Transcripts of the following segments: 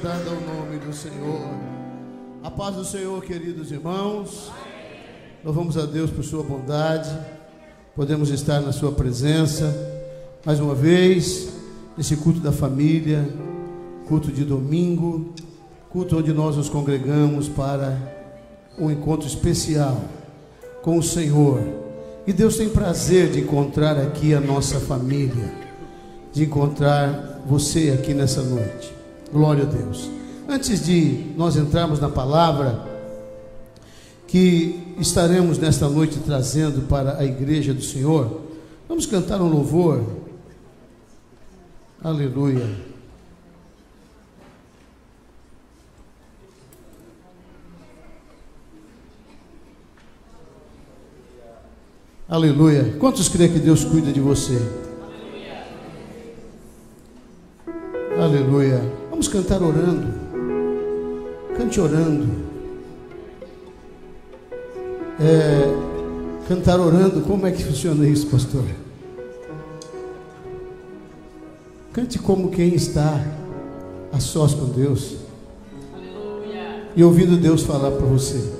exaltado o nome do Senhor. A paz do Senhor, queridos irmãos. Louvamos a Deus por sua bondade. Podemos estar na sua presença mais uma vez, nesse culto da família, culto de domingo, culto onde nós nos congregamos para um encontro especial com o Senhor. E Deus tem prazer de encontrar aqui a nossa família, de encontrar você aqui nessa noite. Glória a Deus. Antes de nós entrarmos na palavra que estaremos nesta noite trazendo para a igreja do Senhor, vamos cantar um louvor. Aleluia. Aleluia. Quantos creem que Deus cuida de você? Aleluia. Aleluia. Vamos cantar orando. Cante orando. Cantar orando, como é que funciona isso, pastor? Cante como quem está a sós com Deus. Aleluia. E ouvindo Deus falar para você: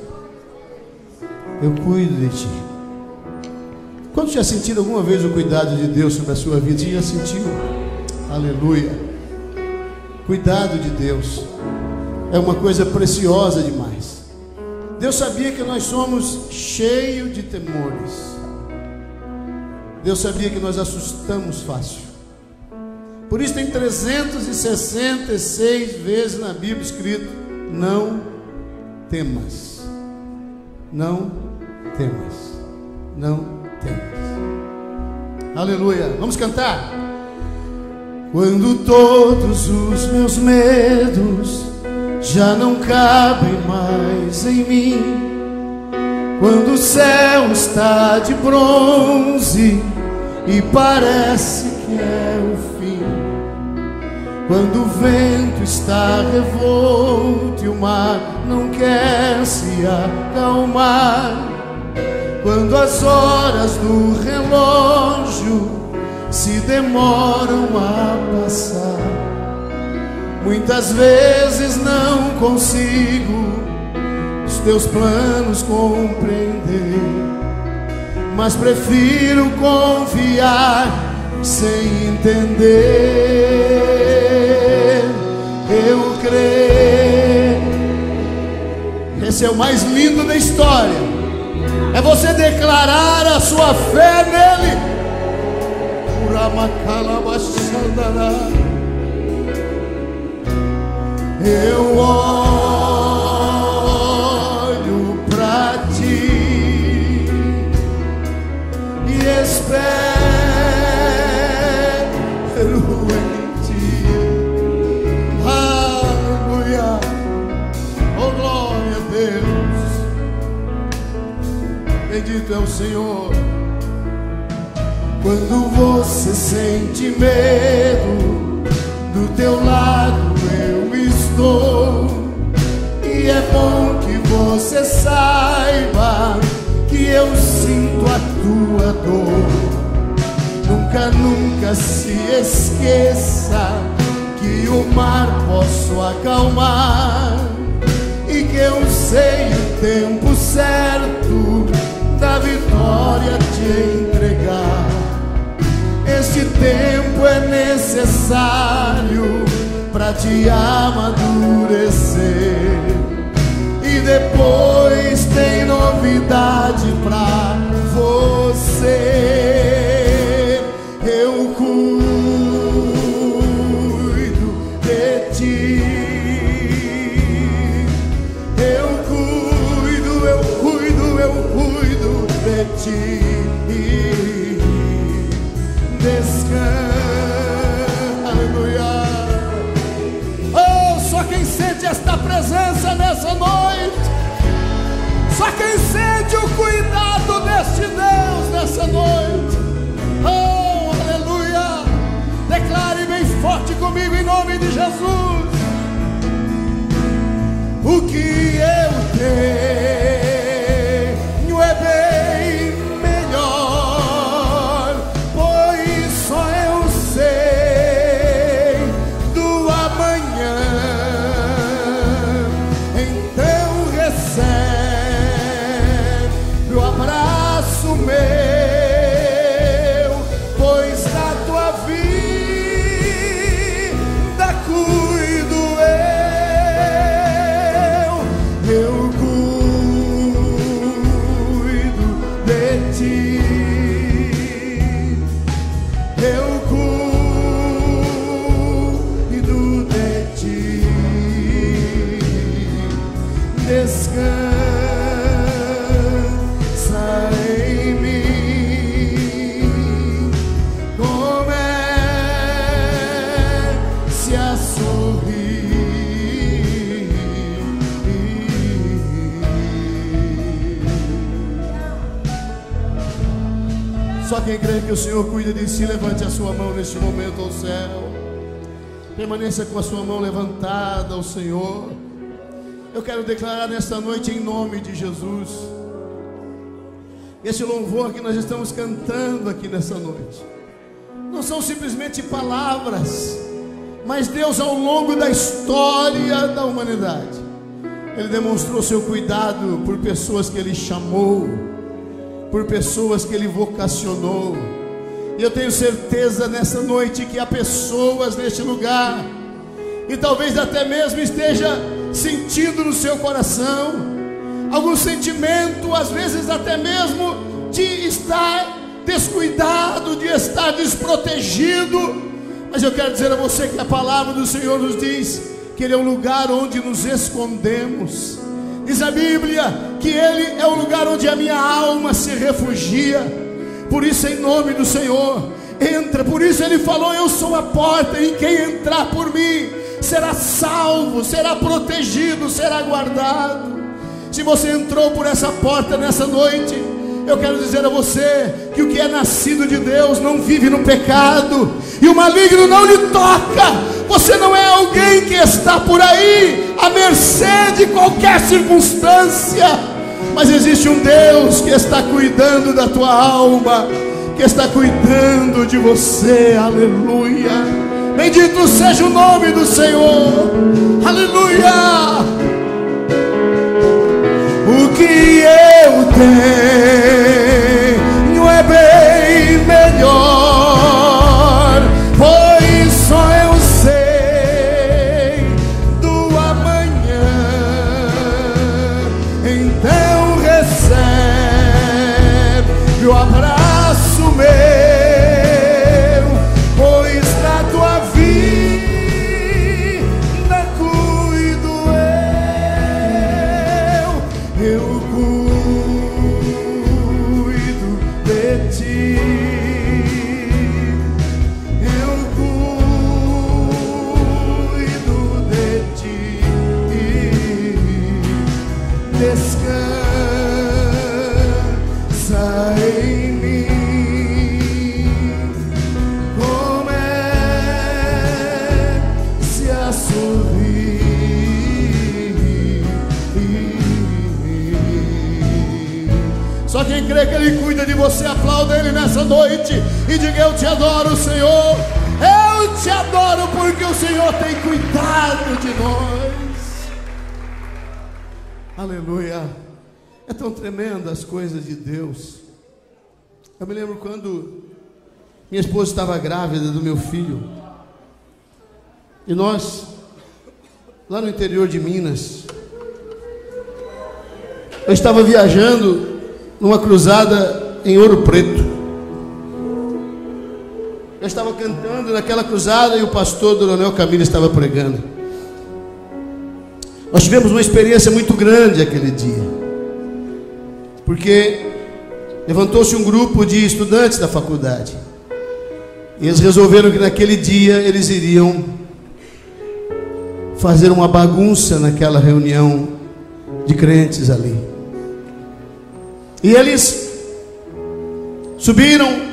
eu cuido de ti. Quantos já sentiram alguma vez o cuidado de Deus sobre a sua vida? Já sentiu? Aleluia. Cuidado de Deus é uma coisa preciosa demais. Deus sabia que nós somos cheios de temores. Deus sabia que nós assustamos fácil. Por isso tem 366 vezes na Bíblia escrito: não temas. Não temas. Não temas. Aleluia, vamos cantar. Quando todos os meus medos já não cabem mais em mim, quando o céu está de bronze e parece que é o fim, quando o vento está revolto e o mar não quer se acalmar, quando as horas do relógio se demoram a passar, muitas vezes não consigo os teus planos compreender, mas prefiro confiar sem entender. Eu creio. Esse é o mais lindo da história. É você declarar a sua fé nele. Eu olho pra ti e espero em ti. Aleluia. Oh, glória a Deus. Bendito é o Senhor. Quando você sente medo, do teu lado eu estou. E é bom que você saiba que eu sinto a tua dor. Nunca, nunca se esqueça que o mar posso acalmar e que eu sei o tempo certo da vitória te entregar. Este tempo é necessário para te amadurecer, e depois tem novidade para você. Eu cuido de ti. Aleluia. Oh, só quem sente esta presença nessa noite, só quem sente o cuidado deste Deus nessa noite. Oh, aleluia. Declare bem forte comigo em nome de Jesus: o que eu tenho só eu sei do amanhã. Só quem crê que o Senhor cuida de si, levante a sua mão neste momento ao céu. Permaneça com a sua mão levantada ao Senhor. Eu quero declarar nesta noite em nome de Jesus. Esse louvor que nós estamos cantando aqui nessa noite não são simplesmente palavras, mas Deus, ao longo da história da humanidade, Ele demonstrou seu cuidado por pessoas que Ele chamou, por pessoas que Ele vocacionou. E eu tenho certeza nessa noite que há pessoas neste lugar, e talvez até mesmo esteja sentindo no seu coração algum sentimento, às vezes até mesmo de estar descuidado, de estar desprotegido. Mas eu quero dizer a você que a palavra do Senhor nos diz que Ele é um lugar onde nos escondemos. Diz a Bíblia que Ele é o lugar onde a minha alma se refugia. Por isso, em nome do Senhor, entra. Por isso Ele falou: eu sou a porta, e quem entrar por mim será salvo, será protegido, será guardado. Se você entrou por essa porta nessa noite, eu quero dizer a você que o que é nascido de Deus não vive no pecado, e o maligno não lhe toca. Você não é alguém que está por aí à mercê de qualquer circunstância, mas existe um Deus que está cuidando da tua alma, que está cuidando de você. Aleluia, bendito seja o nome do Senhor. Aleluia. O que eu tenho é bem melhor, pois só eu sei do amanhã. Então recebe o abraço meu, pois na tua vida cuido eu cuido de ti. Descansa em mim, comece a sorrir. Só quem crê que Ele cuida de você, aplauda Ele nessa noite e diga: eu te adoro, Senhor. Eu te adoro porque o Senhor tem cuidado de nós. Aleluia, é tão tremenda as coisas de Deus. Eu me lembro quando minha esposa estava grávida do meu filho, e nós, lá no interior de Minas, eu estava viajando numa cruzada em Ouro Preto. Eu estava cantando naquela cruzada e o pastor Doronel Camilo estava pregando. Nós tivemos uma experiência muito grande aquele dia, porque levantou-se um grupo de estudantes da faculdade, e eles resolveram que naquele dia eles iriam fazer uma bagunça naquela reunião de crentes ali. E eles subiram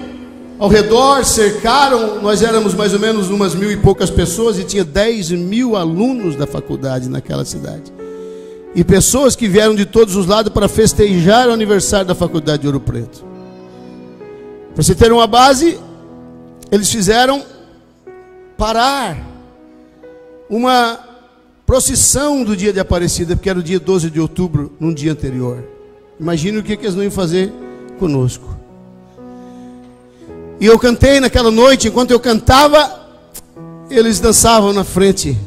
ao redor, cercaram. Nós éramos mais ou menos umas 1000 e poucas pessoas, e tinha 10.000 alunos da faculdade naquela cidade, e pessoas que vieram de todos os lados para festejar o aniversário da faculdade de Ouro Preto. Para você ter uma base, eles fizeram parar uma procissão do dia de Aparecida, porque era o dia 12 de outubro, num dia anterior. Imagine o que eles não iam fazer conosco. E eu cantei naquela noite. Enquanto eu cantava, eles dançavam na frente,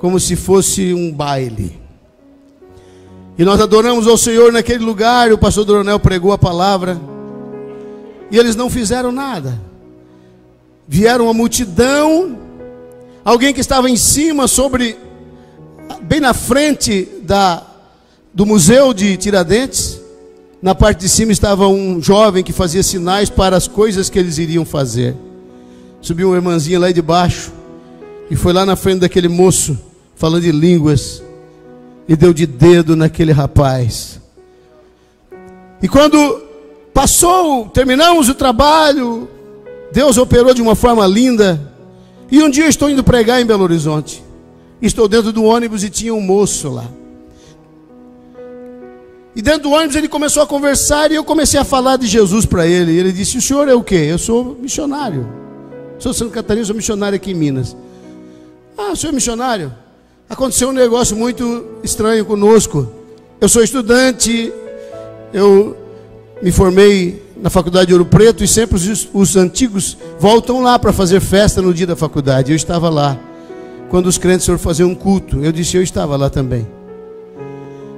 como se fosse um baile. E nós adoramos ao Senhor naquele lugar. O pastor Doronel pregou a palavra, e eles não fizeram nada. Vieram uma multidão. Alguém que estava em cima, sobre, bem na frente da, do museu de Tiradentes, na parte de cima estava um jovem que fazia sinais para as coisas que eles iriam fazer. Subiu uma irmãzinha lá de baixo e foi lá na frente daquele moço falando de línguas e deu de dedo naquele rapaz. E quando passou, terminamos o trabalho, Deus operou de uma forma linda. E um dia eu estou indo pregar em Belo Horizonte, estou dentro do ônibus e tinha um moço lá. E dentro do ônibus ele começou a conversar e eu comecei a falar de Jesus para ele. E ele disse: o senhor é o quê? Eu sou missionário, sou Santa Catarina, sou missionário aqui em Minas. Ah, o senhor é missionário? Aconteceu um negócio muito estranho conosco. Eu sou estudante, eu me formei na faculdade de Ouro Preto e sempre os antigos voltam lá para fazer festa no dia da faculdade. Eu estava lá quando os crentes foram fazer um culto. Eu disse: eu estava lá também.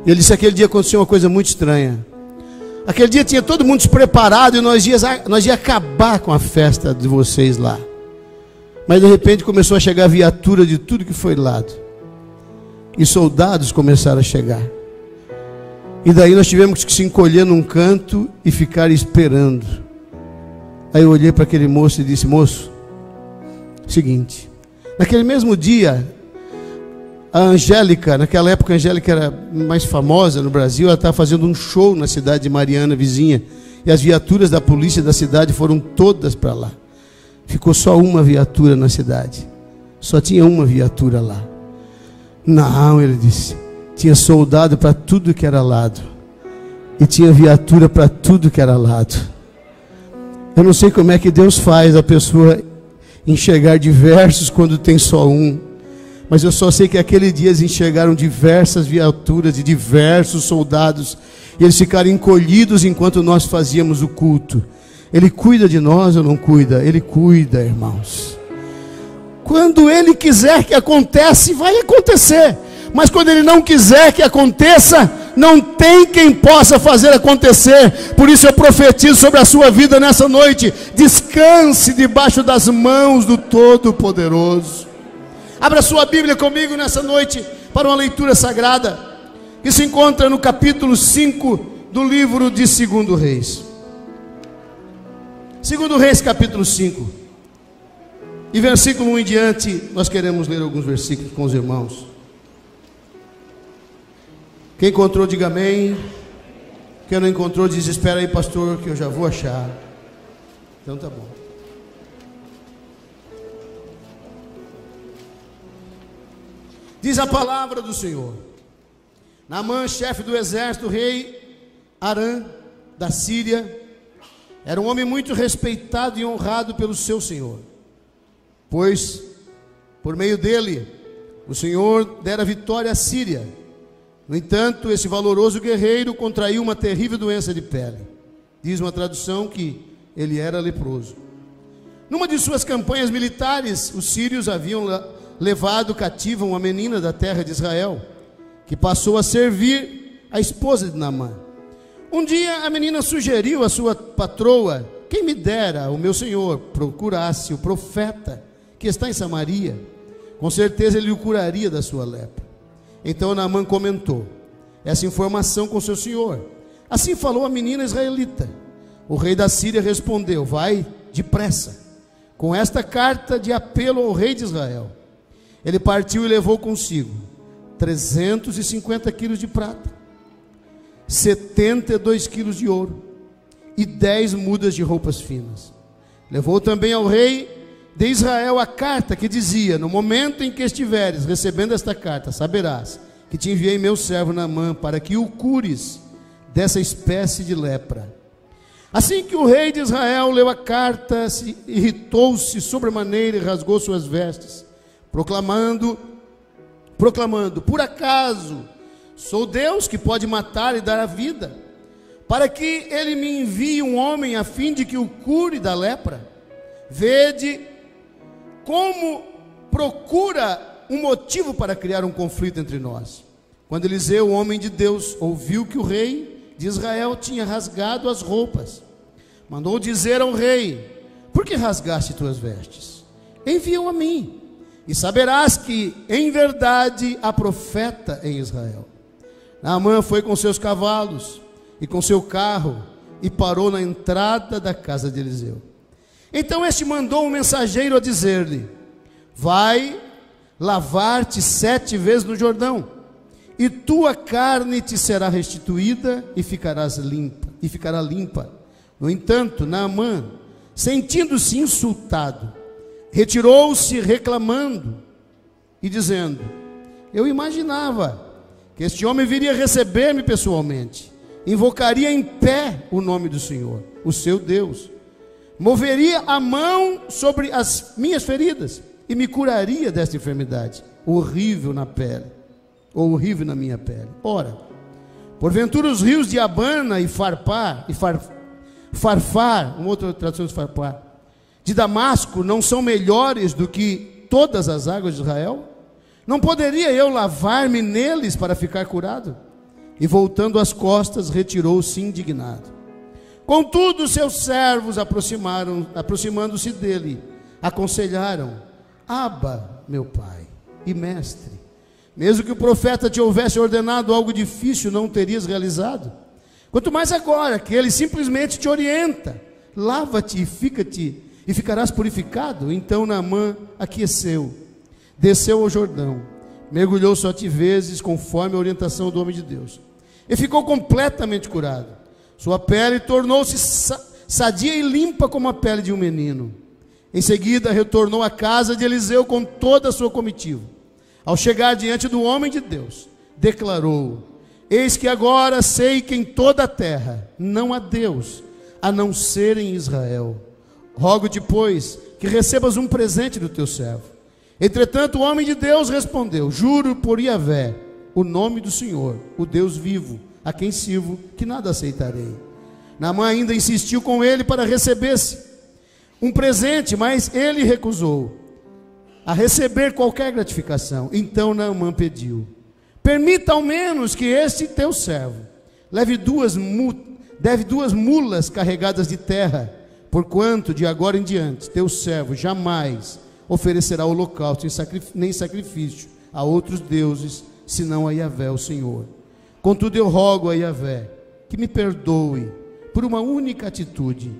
E ele disse: aquele dia aconteceu uma coisa muito estranha. Aquele dia tinha todo mundo despreparado e nós ia acabar com a festa de vocês lá. Mas de repente começou a chegar viatura de tudo que foi lado. E soldados começaram a chegar. E daí nós tivemos que se encolher num canto e ficar esperando. Aí eu olhei para aquele moço e disse: moço, seguinte, naquele mesmo dia, a Angélica, naquela época a Angélica era mais famosa no Brasil, ela estava fazendo um show na cidade de Mariana, vizinha, e as viaturas da polícia da cidade foram todas para lá. Ficou só uma viatura na cidade, só tinha uma viatura lá. Não, ele disse, tinha soldado para tudo que era lado, e tinha viatura para tudo que era lado. Eu não sei como é que Deus faz a pessoa enxergar diversos quando tem só um. Mas eu só sei que aquele dia eles enxergaram diversas viaturas e diversos soldados. E eles ficaram encolhidos enquanto nós fazíamos o culto. Ele cuida de nós ou não cuida? Ele cuida, irmãos. Quando Ele quiser que aconteça, vai acontecer. Mas quando Ele não quiser que aconteça, não tem quem possa fazer acontecer. Por isso eu profetizo sobre a sua vida nessa noite. Descanse debaixo das mãos do Todo-Poderoso. Abra sua Bíblia comigo nessa noite para uma leitura sagrada que se encontra no capítulo 5 do livro de Segundo Reis. Segundo Reis, capítulo 5. E versículo 1 em diante, nós queremos ler alguns versículos com os irmãos. Quem encontrou, diga amém. Quem não encontrou, diz: espera aí, pastor, que eu já vou achar. Então tá bom. Diz a palavra do Senhor: Naamã, chefe do exército, rei Arã da Síria, era um homem muito respeitado e honrado pelo seu Senhor, pois por meio dele o Senhor dera vitória à Síria. No entanto, esse valoroso guerreiro contraiu uma terrível doença de pele. Diz uma tradução que ele era leproso. Numa de suas campanhas militares, os sírios haviam levado cativa uma menina da terra de Israel, que passou a servir a esposa de Naamã. Um dia a menina sugeriu à sua patroa: quem me dera o meu senhor procurasse o profeta que está em Samaria, com certeza ele o curaria da sua lepra. Então Naamã comentou essa informação com seu senhor. Assim falou a menina israelita. O rei da Síria respondeu: vai depressa com esta carta de apelo ao rei de Israel. Ele partiu e levou consigo 350 quilos de prata, 72 quilos de ouro e 10 mudas de roupas finas. Levou também ao rei de Israel a carta que dizia: no momento em que estiveres recebendo esta carta, saberás que te enviei meu servo Naamã para que o cures dessa espécie de lepra. Assim que o rei de Israel leu a carta, irritou-se sobremaneira e rasgou suas vestes, proclamando: por acaso sou Deus que pode matar e dar a vida, para que ele me envie um homem a fim de que o cure da lepra? Vede como procura um motivo para criar um conflito entre nós. Quando Eliseu, o homem de Deus, ouviu que o rei de Israel tinha rasgado as roupas, mandou dizer ao rei: por que rasgaste tuas vestes? Envia-o a mim, e saberás que, em verdade, há profeta em Israel. Naamã foi com seus cavalos e com seu carro e parou na entrada da casa de Eliseu. Então este mandou um mensageiro a dizer-lhe: vai lavar-te 7 vezes no Jordão, e tua carne te será restituída e ficará limpa. No entanto, Naamã, sentindo-se insultado, retirou-se reclamando e dizendo: eu imaginava que este homem viria receber-me pessoalmente, invocaria em pé o nome do Senhor, o seu Deus, moveria a mão sobre as minhas feridas e me curaria desta enfermidade horrível na pele, ou horrível na minha pele. Ora, porventura os rios de Abana e Farpar, uma outra tradução de Farpar, de Damasco, não são melhores do que todas as águas de Israel? Não poderia eu lavar-me neles para ficar curado? E voltando as costas, retirou-se indignado. Contudo, seus servos aproximando-se dele, aconselharam: Abba, meu pai e mestre, mesmo que o profeta te houvesse ordenado algo difícil, não terias realizado. Quanto mais agora, que ele simplesmente te orienta: lava-te e fica-te, e ficarás purificado. Então Naamã aqueceu, desceu ao Jordão, mergulhou 7 vezes, conforme a orientação do homem de Deus, e ficou completamente curado. Sua pele tornou-se sadia e limpa como a pele de um menino. Em seguida retornou à casa de Eliseu com toda a sua comitiva. Ao chegar diante do homem de Deus, declarou: eis que agora sei que em toda a terra não há Deus, a não ser em Israel. Rogo-te, pois, que recebas um presente do teu servo. Entretanto o homem de Deus respondeu: juro por Iavé, o nome do Senhor, o Deus vivo, a quem sirvo, que nada aceitarei. Naamã ainda insistiu com ele para recebesse um presente, mas ele recusou a receber qualquer gratificação. Então Naamã pediu: permita ao menos que este teu servo leve duas mulas carregadas de terra, porquanto de agora em diante teu servo jamais oferecerá holocausto nem sacrifício a outros deuses, senão a Yahvé, o Senhor. Contudo eu rogo a Yahvé que me perdoe por uma única atitude,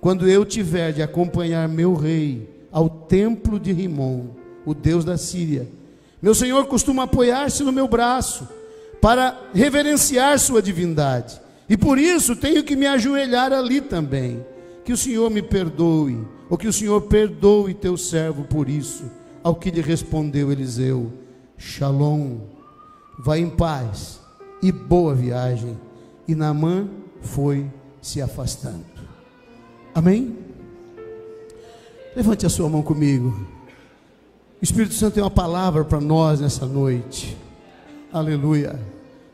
quando eu tiver de acompanhar meu rei ao templo de Rimón, o deus da Síria. Meu senhor costuma apoiar-se no meu braço para reverenciar sua divindade, e por isso tenho que me ajoelhar ali também. Que o Senhor me perdoe, ou que o Senhor perdoe teu servo por isso. Ao que lhe respondeu Eliseu: Shalom, vai em paz e boa viagem. E Naamã foi se afastando. Amém? Levante a sua mão comigo. O Espírito Santo tem uma palavra para nós nessa noite. Aleluia.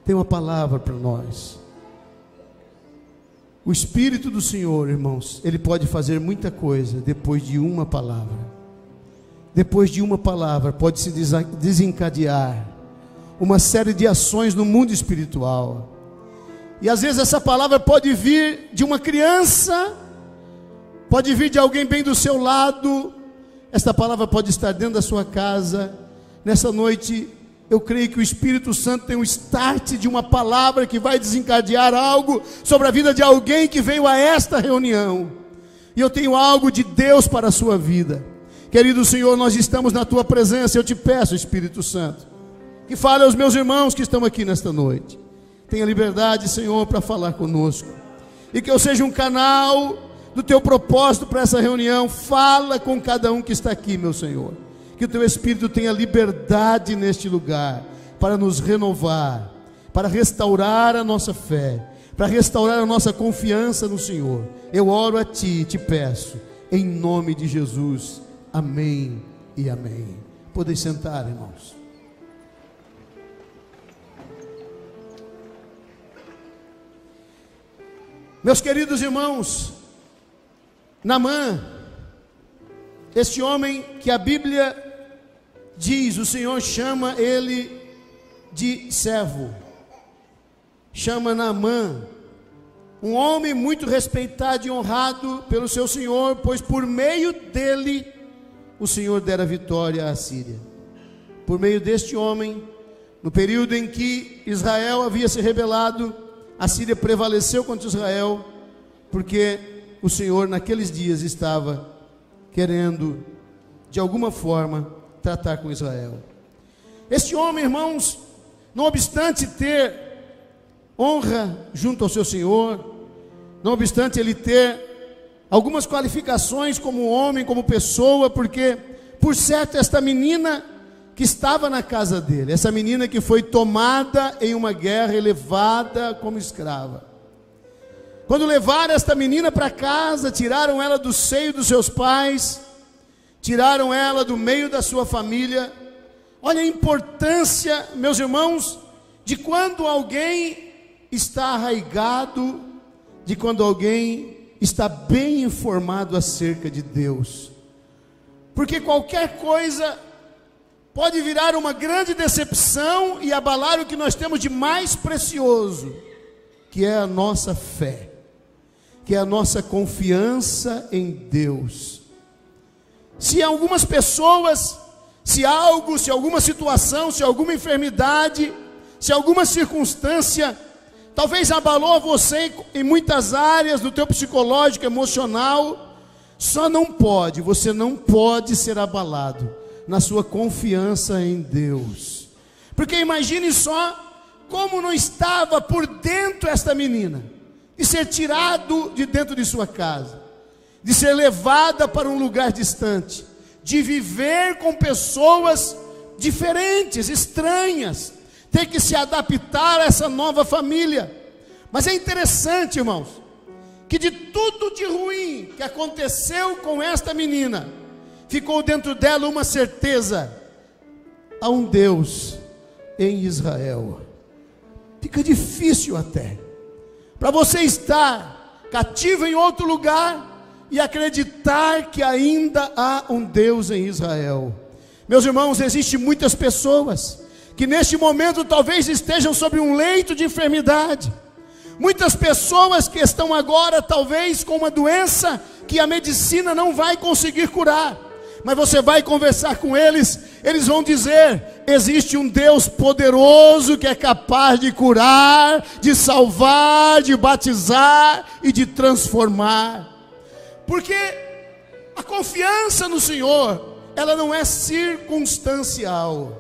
Tem uma palavra para nós. O Espírito do Senhor, irmãos, ele pode fazer muita coisa depois de uma palavra. Depois de uma palavra pode se desencadear uma série de ações no mundo espiritual. E às vezes essa palavra pode vir de uma criança, pode vir de alguém bem do seu lado. Esta palavra pode estar dentro da sua casa. Nessa noite eu creio que o Espírito Santo tem um start de uma palavra que vai desencadear algo sobre a vida de alguém que veio a esta reunião. E eu tenho algo de Deus para a sua vida. Querido Senhor, nós estamos na tua presença. Eu te peço, Espírito Santo, que fale aos meus irmãos que estão aqui nesta noite. Tenha liberdade, Senhor, para falar conosco. E que eu seja um canal do teu propósito para essa reunião. Fala com cada um que está aqui, meu Senhor. Que o teu Espírito tenha liberdade neste lugar, para nos renovar, para restaurar a nossa fé, para restaurar a nossa confiança no Senhor. Eu oro a ti e te peço, em nome de Jesus, amém e amém. Podem sentar, irmãos. Meus queridos irmãos, Naamã, este homem que a Bíblia diz, o Senhor chama ele de servo, chama Naamã, um homem muito respeitado e honrado pelo seu Senhor, pois por meio dele o Senhor dera vitória à Síria. Por meio deste homem, No período em que Israel havia se rebelado, a Síria prevaleceu contra Israel, porque o Senhor naqueles dias estava querendo, de alguma forma, tratar com Israel. Este homem, irmãos, não obstante ter honra junto ao seu Senhor, não obstante ele ter algumas qualificações como homem, como pessoa, porque, por certo, esta menina que estava na casa dele, essa menina que foi tomada em uma guerra e levada como escrava, quando levaram esta menina para casa, tiraram ela do seio dos seus pais, tiraram ela do meio da sua família. Olha a importância, meus irmãos, de quando alguém está arraigado, de quando alguém está bem informado acerca de Deus, porque qualquer coisa pode virar uma grande decepção e abalar o que nós temos de mais precioso, que é a nossa fé, que é a nossa confiança em Deus. Se algumas pessoas, se algo, se alguma situação, se alguma enfermidade, se alguma circunstância, talvez abalou você em muitas áreas do teu psicológico, emocional, só não pode, você não pode ser abalado na sua confiança em Deus, porque imagine só como não estava por dentro esta menina, de ser tirado de dentro de sua casa, de ser levada para um lugar distante, de viver com pessoas diferentes, estranhas, ter que se adaptar a essa nova família. Mas é interessante, irmãos, que de tudo de ruim que aconteceu com esta menina, ficou dentro dela uma certeza: há um Deus em Israel. Fica difícil até para você estar cativo em outro lugar e acreditar que ainda há um Deus em Israel. Meus irmãos, existem muitas pessoas que neste momento talvez estejam sobre um leito de enfermidade, muitas pessoas que estão agora talvez com uma doença que a medicina não vai conseguir curar. Mas você vai conversar com eles, eles vão dizer: existe um Deus poderoso que é capaz de curar, de salvar, de batizar e de transformar. Porque a confiança no Senhor, ela não é circunstancial.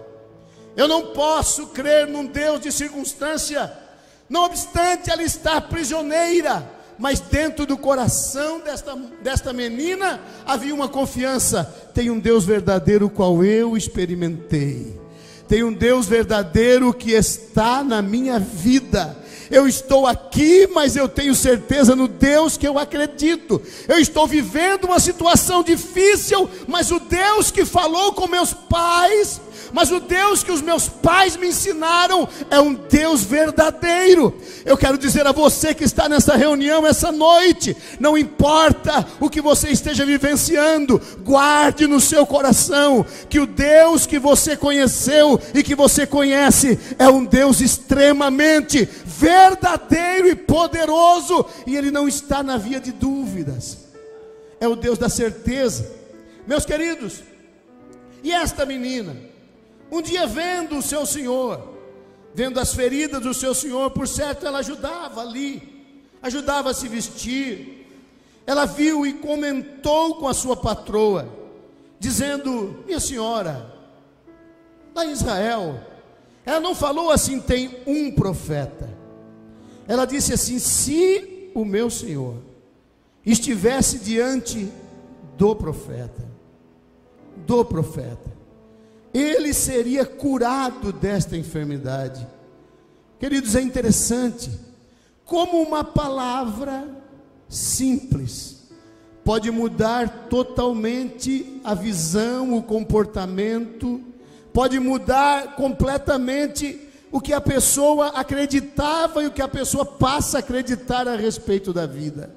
Eu não posso crer num Deus de circunstância, não obstante ela estar prisioneira. Mas dentro do coração desta menina havia uma confiança: tem um Deus verdadeiro, o qual eu experimentei, tem um Deus verdadeiro que está na minha vida. Eu estou aqui, mas eu tenho certeza no Deus que eu acredito. Eu estou vivendo uma situação difícil, mas o Deus que falou com meus pais, mas o Deus que os meus pais me ensinaram, é um Deus verdadeiro. Eu quero dizer a você que está nessa reunião essa noite: não importa o que você esteja vivenciando, guarde no seu coração que o Deus que você conheceu e que você conhece é um Deus extremamente verdadeiro e poderoso, e ele não está na via de dúvidas, é o Deus da certeza, meus queridos. E esta menina, um dia, vendo o seu Senhor, vendo as feridas do seu Senhor, por certo ela ajudava ali, ajudava a se vestir, ela viu e comentou com a sua patroa, dizendo: minha senhora, lá em Israel, ela não falou assim: tem um profeta. Ela disse assim: se o meu Senhor estivesse diante do profeta, ele seria curado desta enfermidade. Queridos, é interessante como uma palavra simples pode mudar totalmente a visão, o comportamento, pode mudar completamente o que a pessoa acreditava e o que a pessoa passa a acreditar a respeito da vida.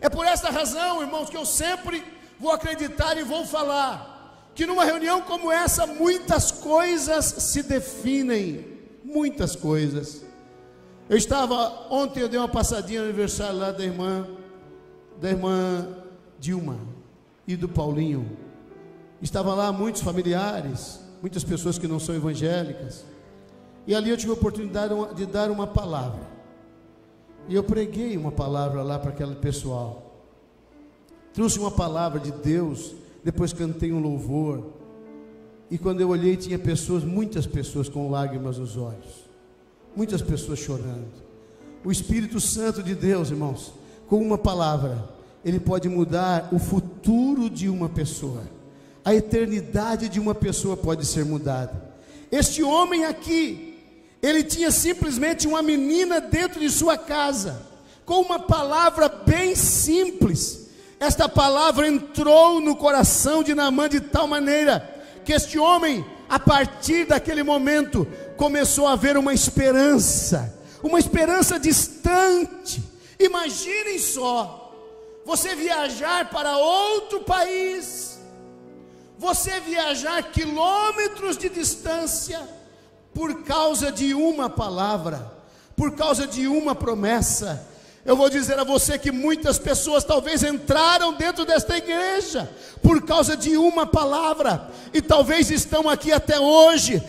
É por essa razão, irmãos, que eu sempre vou acreditar e vou falar que numa reunião como essa muitas coisas se definem, muitas coisas. Eu estava ontem, eu dei uma passadinha no aniversário lá da irmã Dilma e do Paulinho. Estava lá muitos familiares, muitas pessoas que não são evangélicas. E ali eu tive a oportunidade de dar uma palavra. E eu preguei uma palavra lá para aquele pessoal. Trouxe uma palavra de Deus, depois cantei um louvor. E quando eu olhei, tinha pessoas, muitas pessoas com lágrimas nos olhos. Muitas pessoas chorando. O Espírito Santo de Deus, irmãos, com uma palavra, ele pode mudar o futuro de uma pessoa. A eternidade de uma pessoa pode ser mudada. Este homem aqui, ele tinha simplesmente uma menina dentro de sua casa, com uma palavra bem simples. Esta palavra entrou no coração de Naamã de tal maneira que este homem, a partir daquele momento, começou a ver uma esperança distante. Imaginem só, você viajar para outro país, você viajar quilômetros de distância, por causa de uma palavra, por causa de uma promessa. Eu vou dizer a você que muitas pessoas talvez entraram dentro desta igreja por causa de uma palavra, e talvez estão aqui até hoje,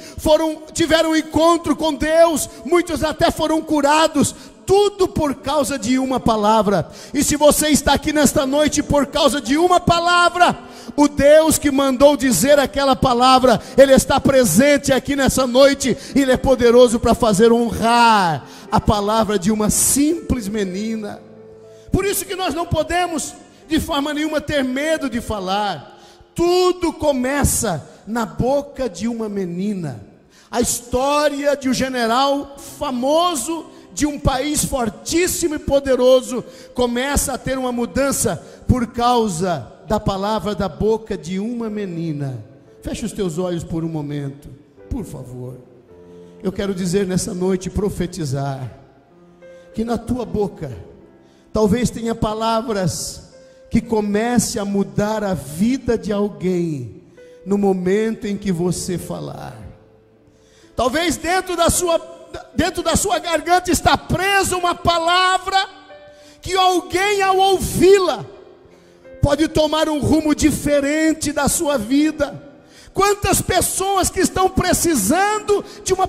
tiveram um encontro com Deus, muitos até foram curados, tudo por causa de uma palavra. E se você está aqui nesta noite por causa de uma palavra, o Deus que mandou dizer aquela palavra, ele está presente aqui nessa noite, e ele é poderoso para fazer honrar a palavra de uma simples menina. Por isso que nós não podemos de forma nenhuma ter medo de falar. Tudo começa na boca de uma menina. A história de um general famoso de um país fortíssimo e poderoso começa a ter uma mudança por causa da palavra da boca de uma menina. Feche os teus olhos por um momento, por favor. Eu quero dizer nessa noite, profetizar, que na tua boca talvez tenha palavras que comece a mudar a vida de alguém no momento em que você falar. Talvez dentro da sua garganta está presa uma palavra que alguém, ao ouvi-la, pode tomar um rumo diferente da sua vida. Quantas pessoas que estão precisando de uma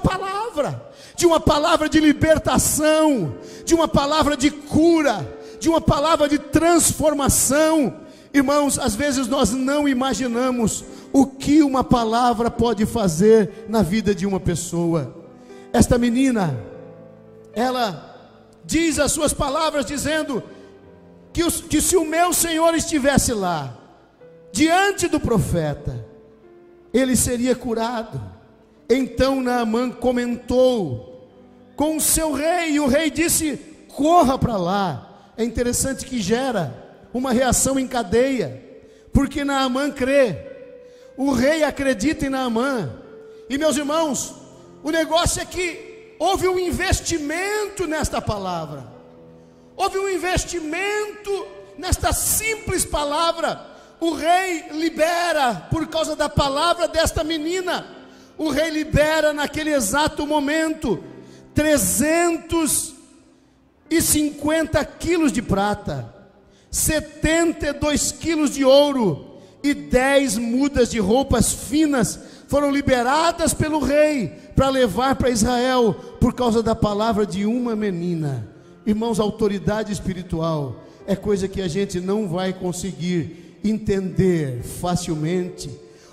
palavra de libertação, de uma palavra de cura, de uma palavra de transformação. Irmãos, às vezes nós não imaginamos o que uma palavra pode fazer na vida de uma pessoa. Esta menina, ela diz as suas palavras dizendo que se o meu Senhor estivesse lá, diante do profeta, ele seria curado. Então Naamã comentou com o seu rei, e o rei disse: corra para lá. É interessante que gera uma reação em cadeia, porque Naamã crê, o rei acredita em Naamã. E meus irmãos, o negócio é que houve um investimento nesta palavra. Houve um investimento nesta simples palavra. O rei libera, por causa da palavra desta menina, o rei libera naquele exato momento 350 quilos de prata, 72 quilos de ouro e 10 mudas de roupas finas foram liberadas pelo rei para levar para Israel, por causa da palavra de uma menina. Irmãos, autoridade espiritual é coisa que a gente não vai conseguir entender facilmente.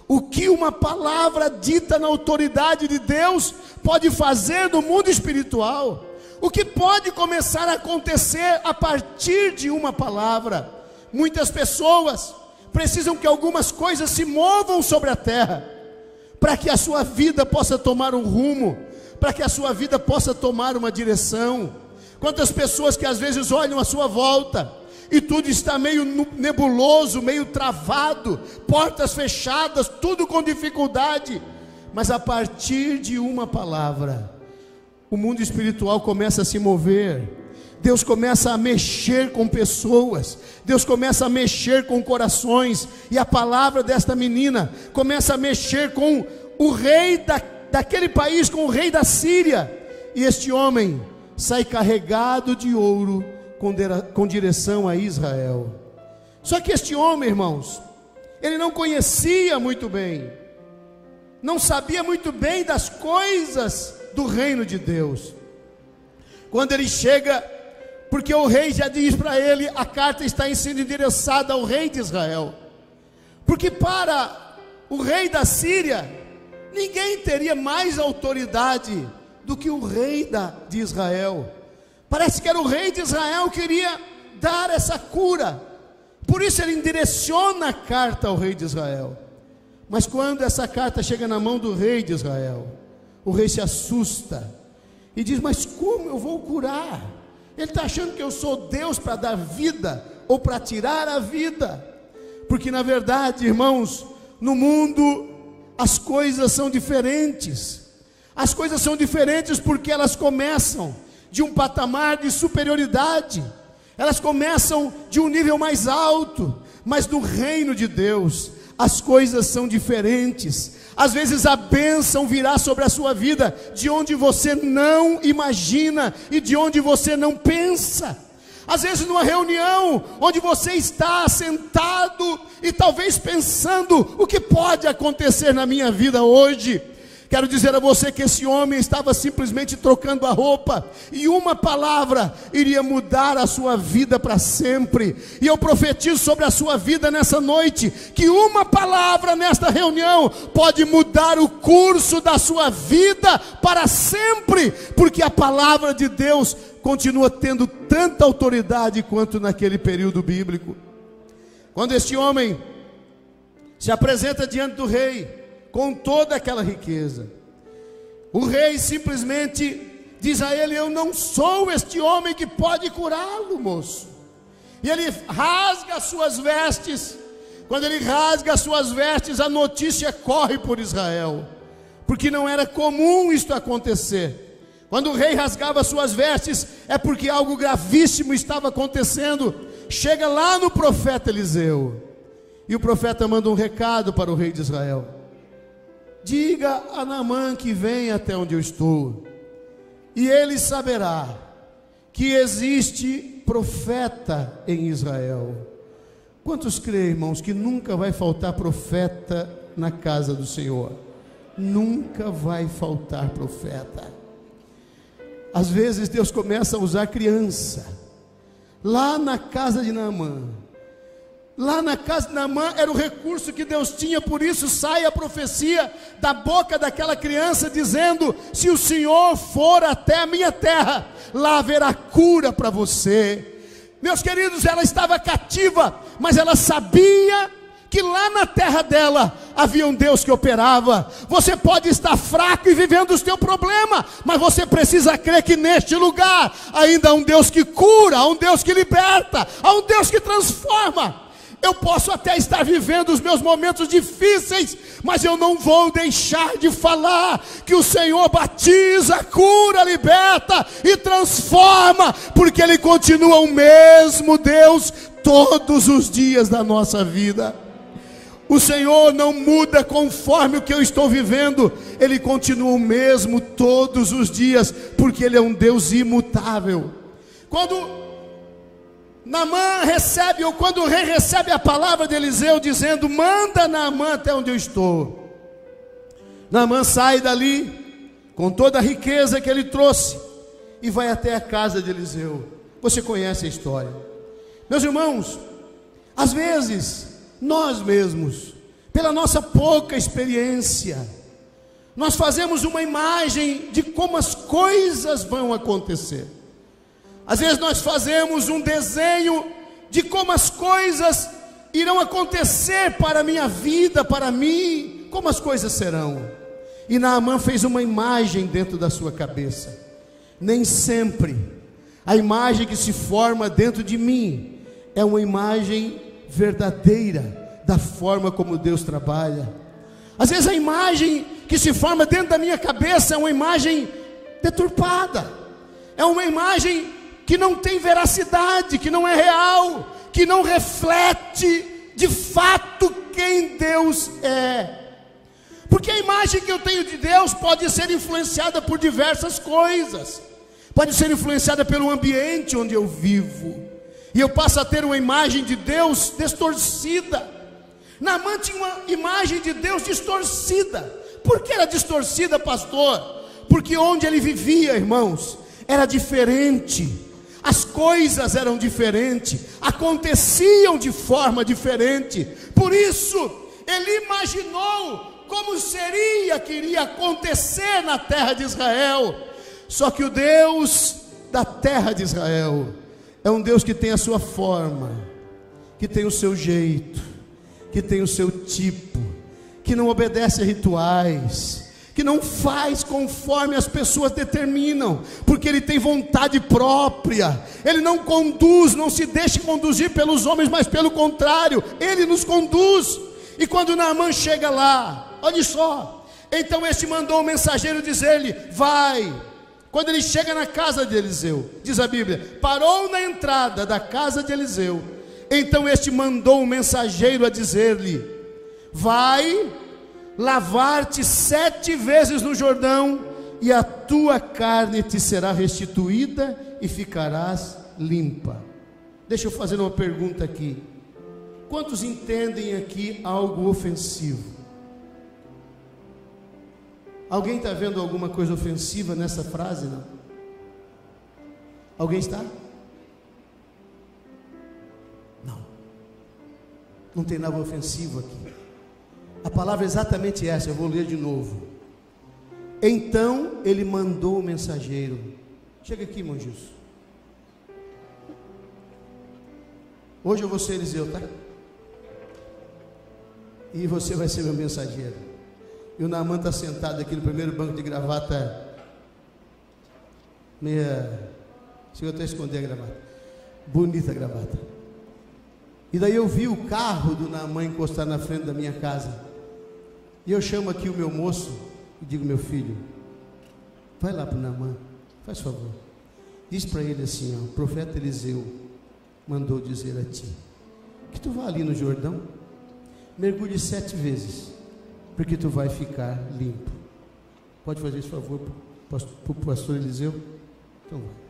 O que uma palavra dita na autoridade de Deus pode fazer no mundo espiritual? O que pode começar a acontecer a partir de uma palavra? Muitas pessoas precisam que algumas coisas se movam sobre a terra, para que a sua vida possa tomar um rumo, para que a sua vida possa tomar uma direção. Quantas pessoas que às vezes olham à sua volta, e tudo está meio nebuloso, meio travado, portas fechadas, tudo com dificuldade. Mas a partir de uma palavra, o mundo espiritual começa a se mover. Deus começa a mexer com pessoas, Deus começa a mexer com corações, e a palavra desta menina começa a mexer com o rei daquele país, com o rei da Síria. E este homem sai carregado de ouro com direção a Israel. Só que este homem, irmãos, ele não conhecia muito bem, não sabia muito bem das coisas do reino de Deus. Quando ele chega, porque o rei já diz para ele, a carta está sendo endereçada ao rei de Israel, porque para o rei da Síria, ninguém teria mais autoridade do que o rei de Israel. Parece que era o rei de Israel que queria dar essa cura, por isso ele direciona a carta ao rei de Israel. Mas quando essa carta chega na mão do rei de Israel, o rei se assusta e diz, mas como eu vou curar? Ele está achando que eu sou Deus para dar vida ou para tirar a vida, porque na verdade, irmãos, no mundo as coisas são diferentes. As coisas são diferentes porque elas começam de um patamar de superioridade, elas começam de um nível mais alto, mas no reino de Deus as coisas são diferentes. Às vezes a bênção virá sobre a sua vida de onde você não imagina e de onde você não pensa. Às vezes numa reunião onde você está sentado e talvez pensando, o que pode acontecer na minha vida hoje? Quero dizer a você que esse homem estava simplesmente trocando a roupa, e uma palavra iria mudar a sua vida para sempre. E eu profetizo sobre a sua vida nessa noite, que uma palavra nesta reunião pode mudar o curso da sua vida para sempre, porque a palavra de Deus continua tendo tanta autoridade quanto naquele período bíblico. Quando este homem se apresenta diante do rei com toda aquela riqueza, o rei simplesmente diz a ele, eu não sou este homem que pode curá-lo, moço. E ele rasga as suas vestes. Quando ele rasga as suas vestes, a notícia corre por Israel, porque não era comum isto acontecer. Quando o rei rasgava as suas vestes, é porque algo gravíssimo estava acontecendo. Chega lá no profeta Eliseu, e o profeta manda um recado para o rei de Israel, diga a Naamã que vem até onde eu estou, e ele saberá que existe profeta em Israel. Quantos creem, irmãos, que nunca vai faltar profeta na casa do Senhor? Nunca vai faltar profeta. Às vezes Deus começa a usar criança. Lá na casa de Naamã, lá na casa de Naamã era o recurso que Deus tinha, por isso sai a profecia da boca daquela criança dizendo, se o Senhor for até a minha terra, lá haverá cura para você. Meus queridos, ela estava cativa, mas ela sabia que lá na terra dela havia um Deus que operava. Você pode estar fraco e vivendo o seu problema, mas você precisa crer que neste lugar ainda há um Deus que cura, há um Deus que liberta, há um Deus que transforma. Eu posso até estar vivendo os meus momentos difíceis, mas eu não vou deixar de falar que o Senhor batiza, cura, liberta e transforma, porque Ele continua o mesmo Deus todos os dias da nossa vida. O Senhor não muda conforme o que eu estou vivendo, Ele continua o mesmo todos os dias, porque Ele é um Deus imutável. Quando o rei recebe a palavra de Eliseu dizendo, manda Naamã até onde eu estou, Naamã sai dali com toda a riqueza que ele trouxe e vai até a casa de Eliseu. Você conhece a história. Meus irmãos, às vezes nós mesmos, pela nossa pouca experiência, nós fazemos uma imagem de como as coisas vão acontecer. Às vezes nós fazemos um desenho de como as coisas irão acontecer para a minha vida, para mim, como as coisas serão. E Naamã fez uma imagem dentro da sua cabeça. Nem sempre a imagem que se forma dentro de mim é uma imagem verdadeira da forma como Deus trabalha. Às vezes a imagem que se forma dentro da minha cabeça é uma imagem deturpada, é uma imagem que não tem veracidade, que não é real, que não reflete de fato quem Deus é. Porque a imagem que eu tenho de Deus pode ser influenciada por diversas coisas. Pode ser influenciada pelo ambiente onde eu vivo, e eu passo a ter uma imagem de Deus distorcida. Naamã tinha uma imagem de Deus distorcida. Por que era distorcida, pastor? porque onde ele vivia, irmãos, era diferente, as coisas eram diferentes, aconteciam de forma diferente. Por isso, ele imaginou como seria que iria acontecer na terra de Israel. Só que o Deus da terra de Israel é um Deus que tem a sua forma, que tem o seu jeito, que tem o seu tipo, que não obedece a rituais, que não faz conforme as pessoas determinam, porque ele tem vontade própria. Ele não conduz, não se deixa conduzir pelos homens, mas pelo contrário, ele nos conduz. E quando Naamã chega lá, olha só, então este mandou um mensageiro dizer-lhe: vai. Quando ele chega na casa de Eliseu, diz a Bíblia, parou na entrada da casa de Eliseu. Então este mandou um mensageiro a dizer-lhe: vai lavar-te 7 vezes no Jordão, e a tua carne te será restituída, e ficarás limpa. Deixa eu fazer uma pergunta aqui: quantos entendem aqui algo ofensivo? Alguém está vendo alguma coisa ofensiva nessa frase? Não? Alguém está? Não. Não tem nada ofensivo aqui. A palavra é exatamente essa, eu vou ler de novo. Então ele mandou o mensageiro. Chega aqui, irmão Jesus. Hoje eu vou ser Eliseu, tá? E você vai ser meu mensageiro. E o Naamã está sentado aqui no primeiro banco de gravata. Se eu até esconder a gravata. Bonita a gravata. E daí eu vi o carro do Naamã encostar na frente da minha casa. E eu chamo aqui o meu moço e digo: meu filho, vai lá para o Naamã, faz favor, diz para ele assim, ó, o profeta Eliseu mandou dizer a ti, que tu vá ali no Jordão, mergulhe 7 vezes, porque tu vai ficar limpo. Pode fazer esse favor para o pastor Eliseu? Então vai.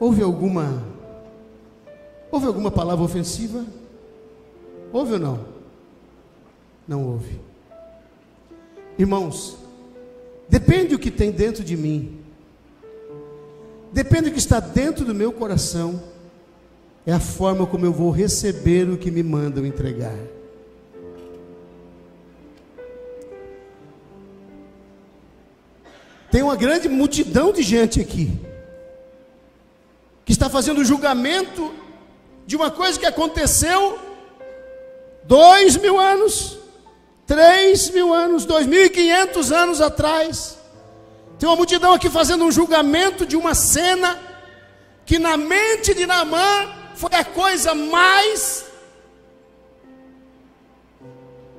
Houve alguma palavra ofensiva? Houve ou não? Não houve. Irmãos, depende o que tem dentro de mim, depende o que está dentro do meu coração, é a forma como eu vou receber o que me mandam entregar. Tem uma grande multidão de gente aqui que está fazendo julgamento de uma coisa que aconteceu 2000 anos, 3000 anos, 2500 anos atrás. Tem uma multidão aqui fazendo um julgamento de uma cena que na mente de Naamã foi a coisa mais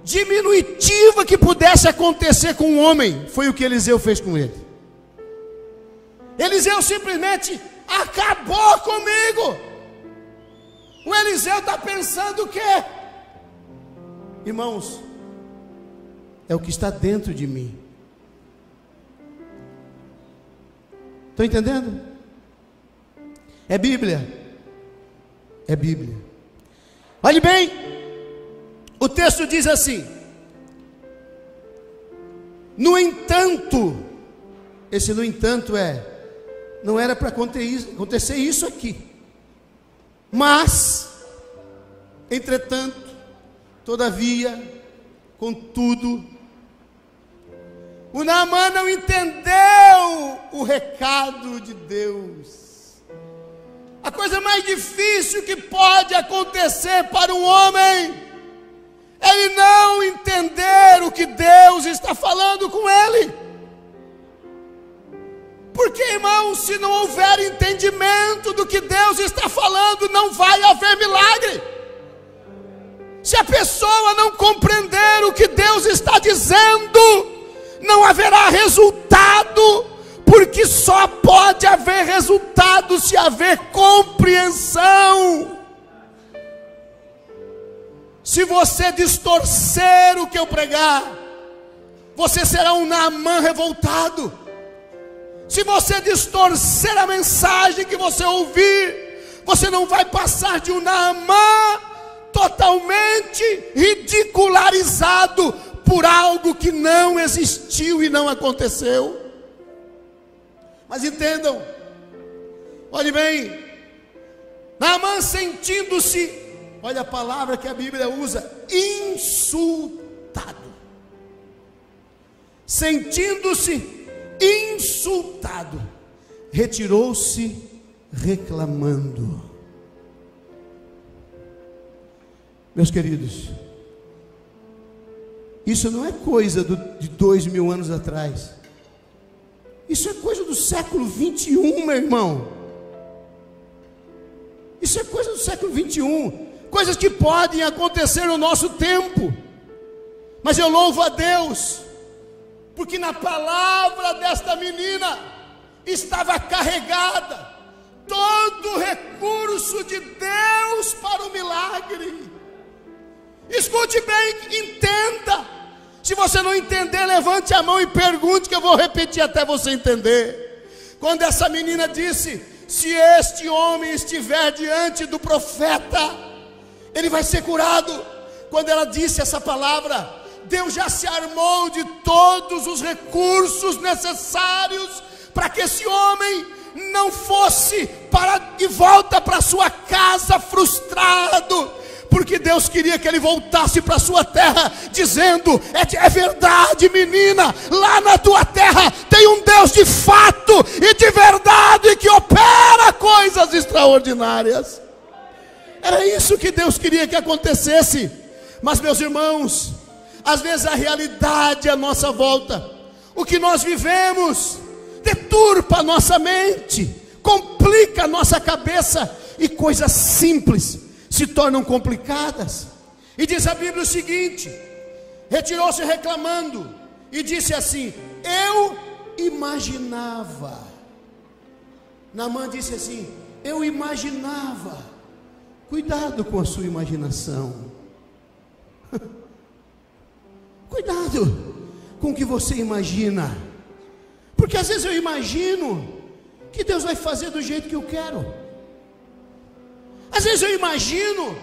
diminutiva que pudesse acontecer com um homem. Foi o que Eliseu fez com ele. Eliseu simplesmente acabou comigo. O Eliseu está pensando o quê? Irmãos, é o que está dentro de mim. Estão entendendo? É Bíblia. É Bíblia. Olhe bem, o texto diz assim: no entanto, esse no entanto é, não era para acontecer isso aqui, mas, entretanto, todavia, contudo, o Naamã não entendeu o recado de Deus. A coisa mais difícil que pode acontecer para um homem, ele não entender o que Deus está falando com ele. Porque, irmão, se não houver entendimento do que Deus está falando, não vai haver milagre. Se a pessoa não compreender o que Deus está dizendo, não haverá resultado, porque só pode haver resultado se haver compreensão. Se você distorcer o que eu pregar, você será um Naamã revoltado. Se você distorcer a mensagem que você ouvir, você não vai passar de um Naamã totalmente ridicularizado por algo que não existiu e não aconteceu. Mas entendam, olhe bem, Naamã sentindo-se, olha a palavra que a Bíblia usa, insultado. Sentindo-se insultado, retirou-se reclamando. Meus queridos, isso não é coisa de 2000 anos atrás. Isso é coisa do século 21, meu irmão. Isso é coisa do século 21. Coisas que podem acontecer no nosso tempo. Mas eu louvo a Deus, porque na palavra desta menina estava carregada todo o recurso de Deus para o milagre. Escute bem, entenda. Se você não entender, levante a mão e pergunte, que eu vou repetir até você entender. Quando essa menina disse: se este homem estiver diante do profeta, ele vai ser curado. Quando ela disse essa palavra, Deus já se armou de todos os recursos necessários para que esse homem não fosse de volta para sua casa frustrado, porque Deus queria que ele voltasse para sua terra dizendo: é verdade, menina, lá na tua terra tem um Deus de fato e de verdade que opera coisas extraordinárias. Era isso que Deus queria que acontecesse. Mas, meus irmãos, às vezes a realidade à nossa volta, o que nós vivemos, deturpa a nossa mente, complica a nossa cabeça, e coisas simples se tornam complicadas. E diz a Bíblia o seguinte: retirou-se reclamando e disse assim: eu imaginava. Naamã disse assim: eu imaginava. Cuidado com a sua imaginação. Cuidado com o que você imagina. Porque às vezes eu imagino que Deus vai fazer do jeito que eu quero. Às vezes eu imagino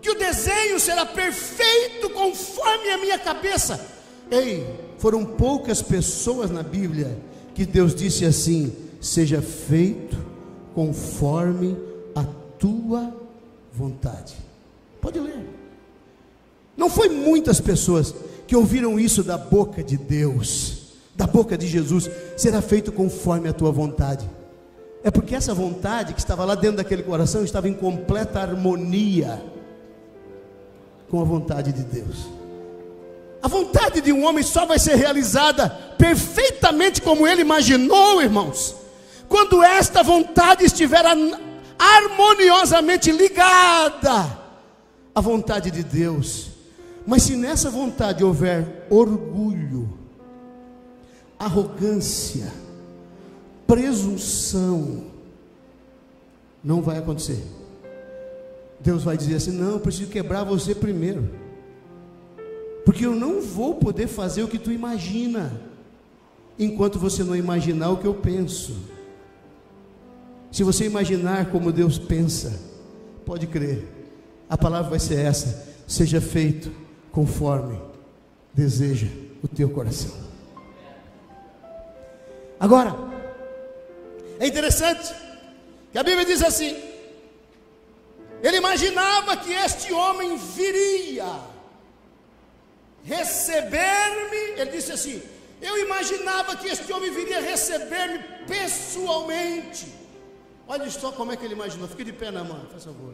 que o desenho será perfeito conforme a minha cabeça. Ei, foram poucas pessoas na Bíblia que Deus disse assim: seja feito conforme a tua vontade. Pode ler. Não foi muitas pessoas que ouviram isso da boca de Deus, da boca de Jesus: será feito conforme a tua vontade. É porque essa vontade que estava lá dentro daquele coração estava em completa harmonia com a vontade de Deus. A vontade de um homem só vai ser realizada perfeitamente como ele imaginou, irmãos, quando esta vontade estiver harmoniosamente ligada à vontade de Deus. Mas se nessa vontade houver orgulho, arrogância, presunção, não vai acontecer. Deus vai dizer assim: não, eu preciso quebrar você primeiro, porque eu não vou poder fazer o que tu imagina, enquanto você não imaginar o que eu penso. Se você imaginar como Deus pensa, pode crer, a palavra vai ser essa: seja feito conforme deseja o teu coração. Agora, é interessante que a Bíblia diz assim: ele imaginava que este homem viria receber-me. Ele disse assim: eu imaginava que este homem viria receber-me pessoalmente. Olha só como é que ele imaginou. Fique de pé, Naamã, faz favor.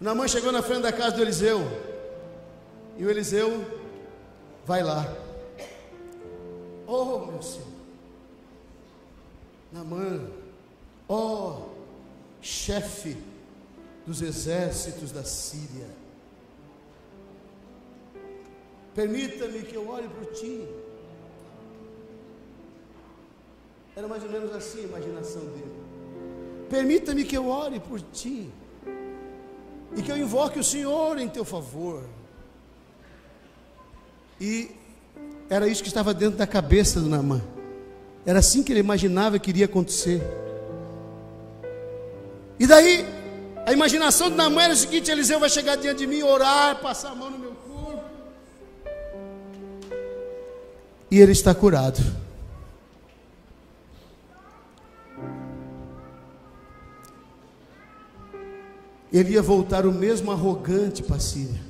Naamã chegou na frente da casa do Eliseu, e o Eliseu vai lá. Oh, meu Senhor, Naamã, oh, chefe dos exércitos da Síria, permita-me que eu olhe por ti. Era mais ou menos assim a imaginação dele: permita-me que eu ore por ti, e que eu invoque o Senhor em teu favor. E Era isso que estava dentro da cabeça do Naamã. Era assim que ele imaginava que iria acontecer. E daí, a imaginação do Naamã era o seguinte: Eliseu vai chegar diante de mim, orar, passar a mão no meu corpo, e ele está curado. Ele ia voltar o mesmo arrogante para a Síria.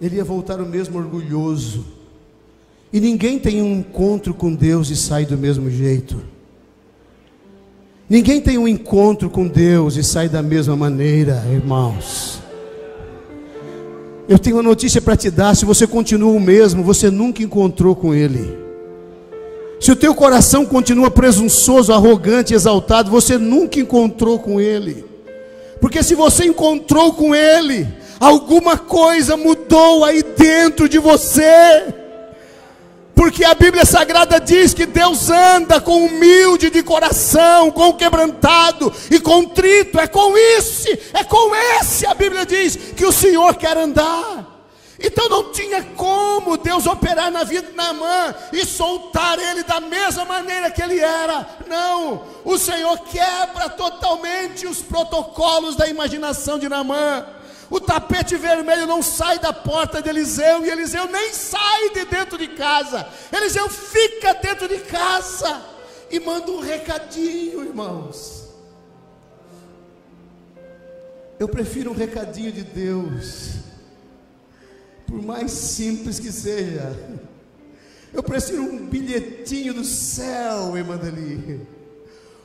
Ele ia voltar o mesmo orgulhoso. E ninguém tem um encontro com Deus e sai do mesmo jeito. Ninguém tem um encontro com Deus e sai da mesma maneira, irmãos. Eu tenho uma notícia para te dar: se você continua o mesmo, você nunca encontrou com Ele. Se o teu coração continua presunçoso, arrogante, exaltado, você nunca encontrou com Ele. Porque se você encontrou com Ele, alguma coisa mudou aí dentro de você. Porque a Bíblia Sagrada diz que Deus anda com o humilde de coração, com o quebrantado e contrito. É com esse, a Bíblia diz, que o Senhor quer andar. Então não tinha como Deus operar na vida de Naamã e soltar ele da mesma maneira que ele era. Não, o Senhor quebra totalmente os protocolos da imaginação de Naamã. O tapete vermelho não sai da porta de Eliseu, e Eliseu nem sai de dentro de casa. Eliseu fica dentro de casa e manda um recadinho, irmãos. Eu prefiro um recadinho de Deus, por mais simples que seja. Eu prefiro um bilhetinho do céu, irmã Dani.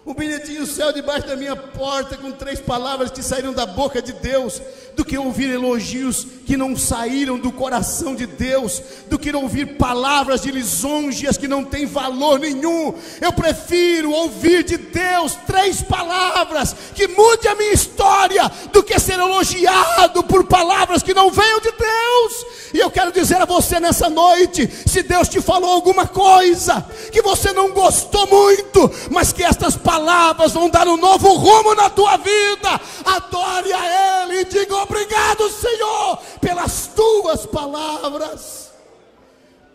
Um bilhetinho do céu debaixo da minha porta, com 3 palavras que saíram da boca de Deus, do que ouvir elogios que não saíram do coração de Deus, do que ouvir palavras de lisonjas que não têm valor nenhum. Eu prefiro ouvir de Deus 3 palavras que mude a minha história, do que ser elogiado por palavras que não venham de Deus. E eu quero dizer a você nessa noite: se Deus te falou alguma coisa que você não gostou muito, mas que estas palavras vão dar um novo rumo na tua vida, adore a Ele e diga: obrigado, Senhor, pelas tuas palavras.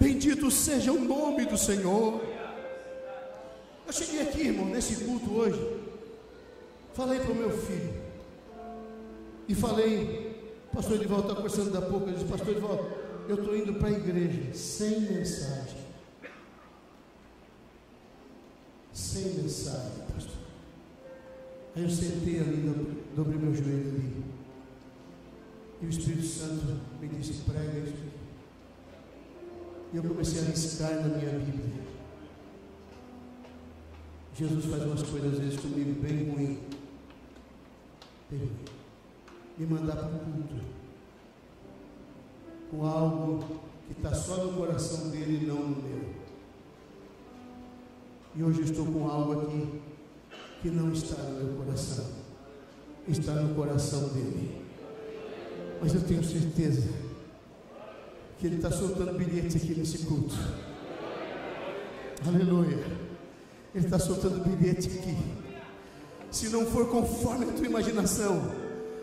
Bendito seja o nome do Senhor. Eu cheguei aqui, irmão, nesse culto hoje, falei para o meu filho, e falei: pastor Edivaldo está conversando da pouco. Ele disse: pastor Edivaldo, eu estou indo para a igreja sem mensagem. Sem mensagem, pastor. Aí eu sentei ali, dobrei meu joelho ali, e o Espírito Santo me disse: prega isso. E eu comecei a riscar na minha Bíblia. Jesus faz umas coisas às vezes comigo bem ruim. Bem ruim. Me mandar para o culto com algo que está só no coração dele e não no meu. E hoje eu estou com algo aqui que não está no meu coração, está no coração dele. Mas eu tenho certeza que ele está soltando bilhetes aqui nesse culto. Aleluia. Ele está soltando bilhetes aqui. Se não for conforme a tua imaginação,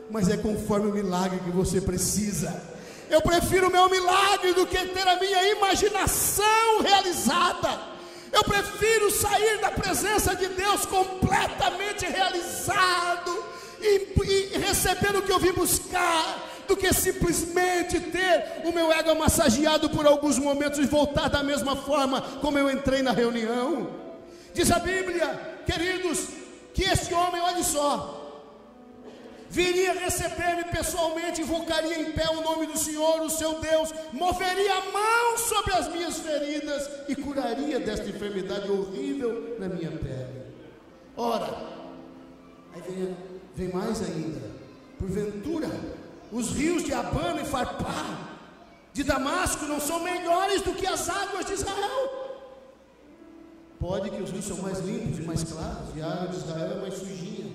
mas é conforme o milagre que você precisa. Eu prefiro o meu milagre do que ter a minha imaginação realizada. Eu prefiro sair da presença de Deus completamente realizado e receber o que eu vim buscar, do que simplesmente ter o meu ego massageado por alguns momentos e voltar da mesma forma como eu entrei na reunião. Diz a Bíblia, queridos, que esse homem, olha só, viria receber-me pessoalmente, invocaria em pé o nome do Senhor, o seu Deus, moveria a mão sobre as minhas feridas e curaria desta enfermidade horrível na minha pele. Ora, aí vem mais ainda: porventura os rios de Abana e Farpar de Damasco não são melhores do que as águas de Israel? Pode que os rios são mais limpos e mais claros, e a água de Israel é mais sujinha.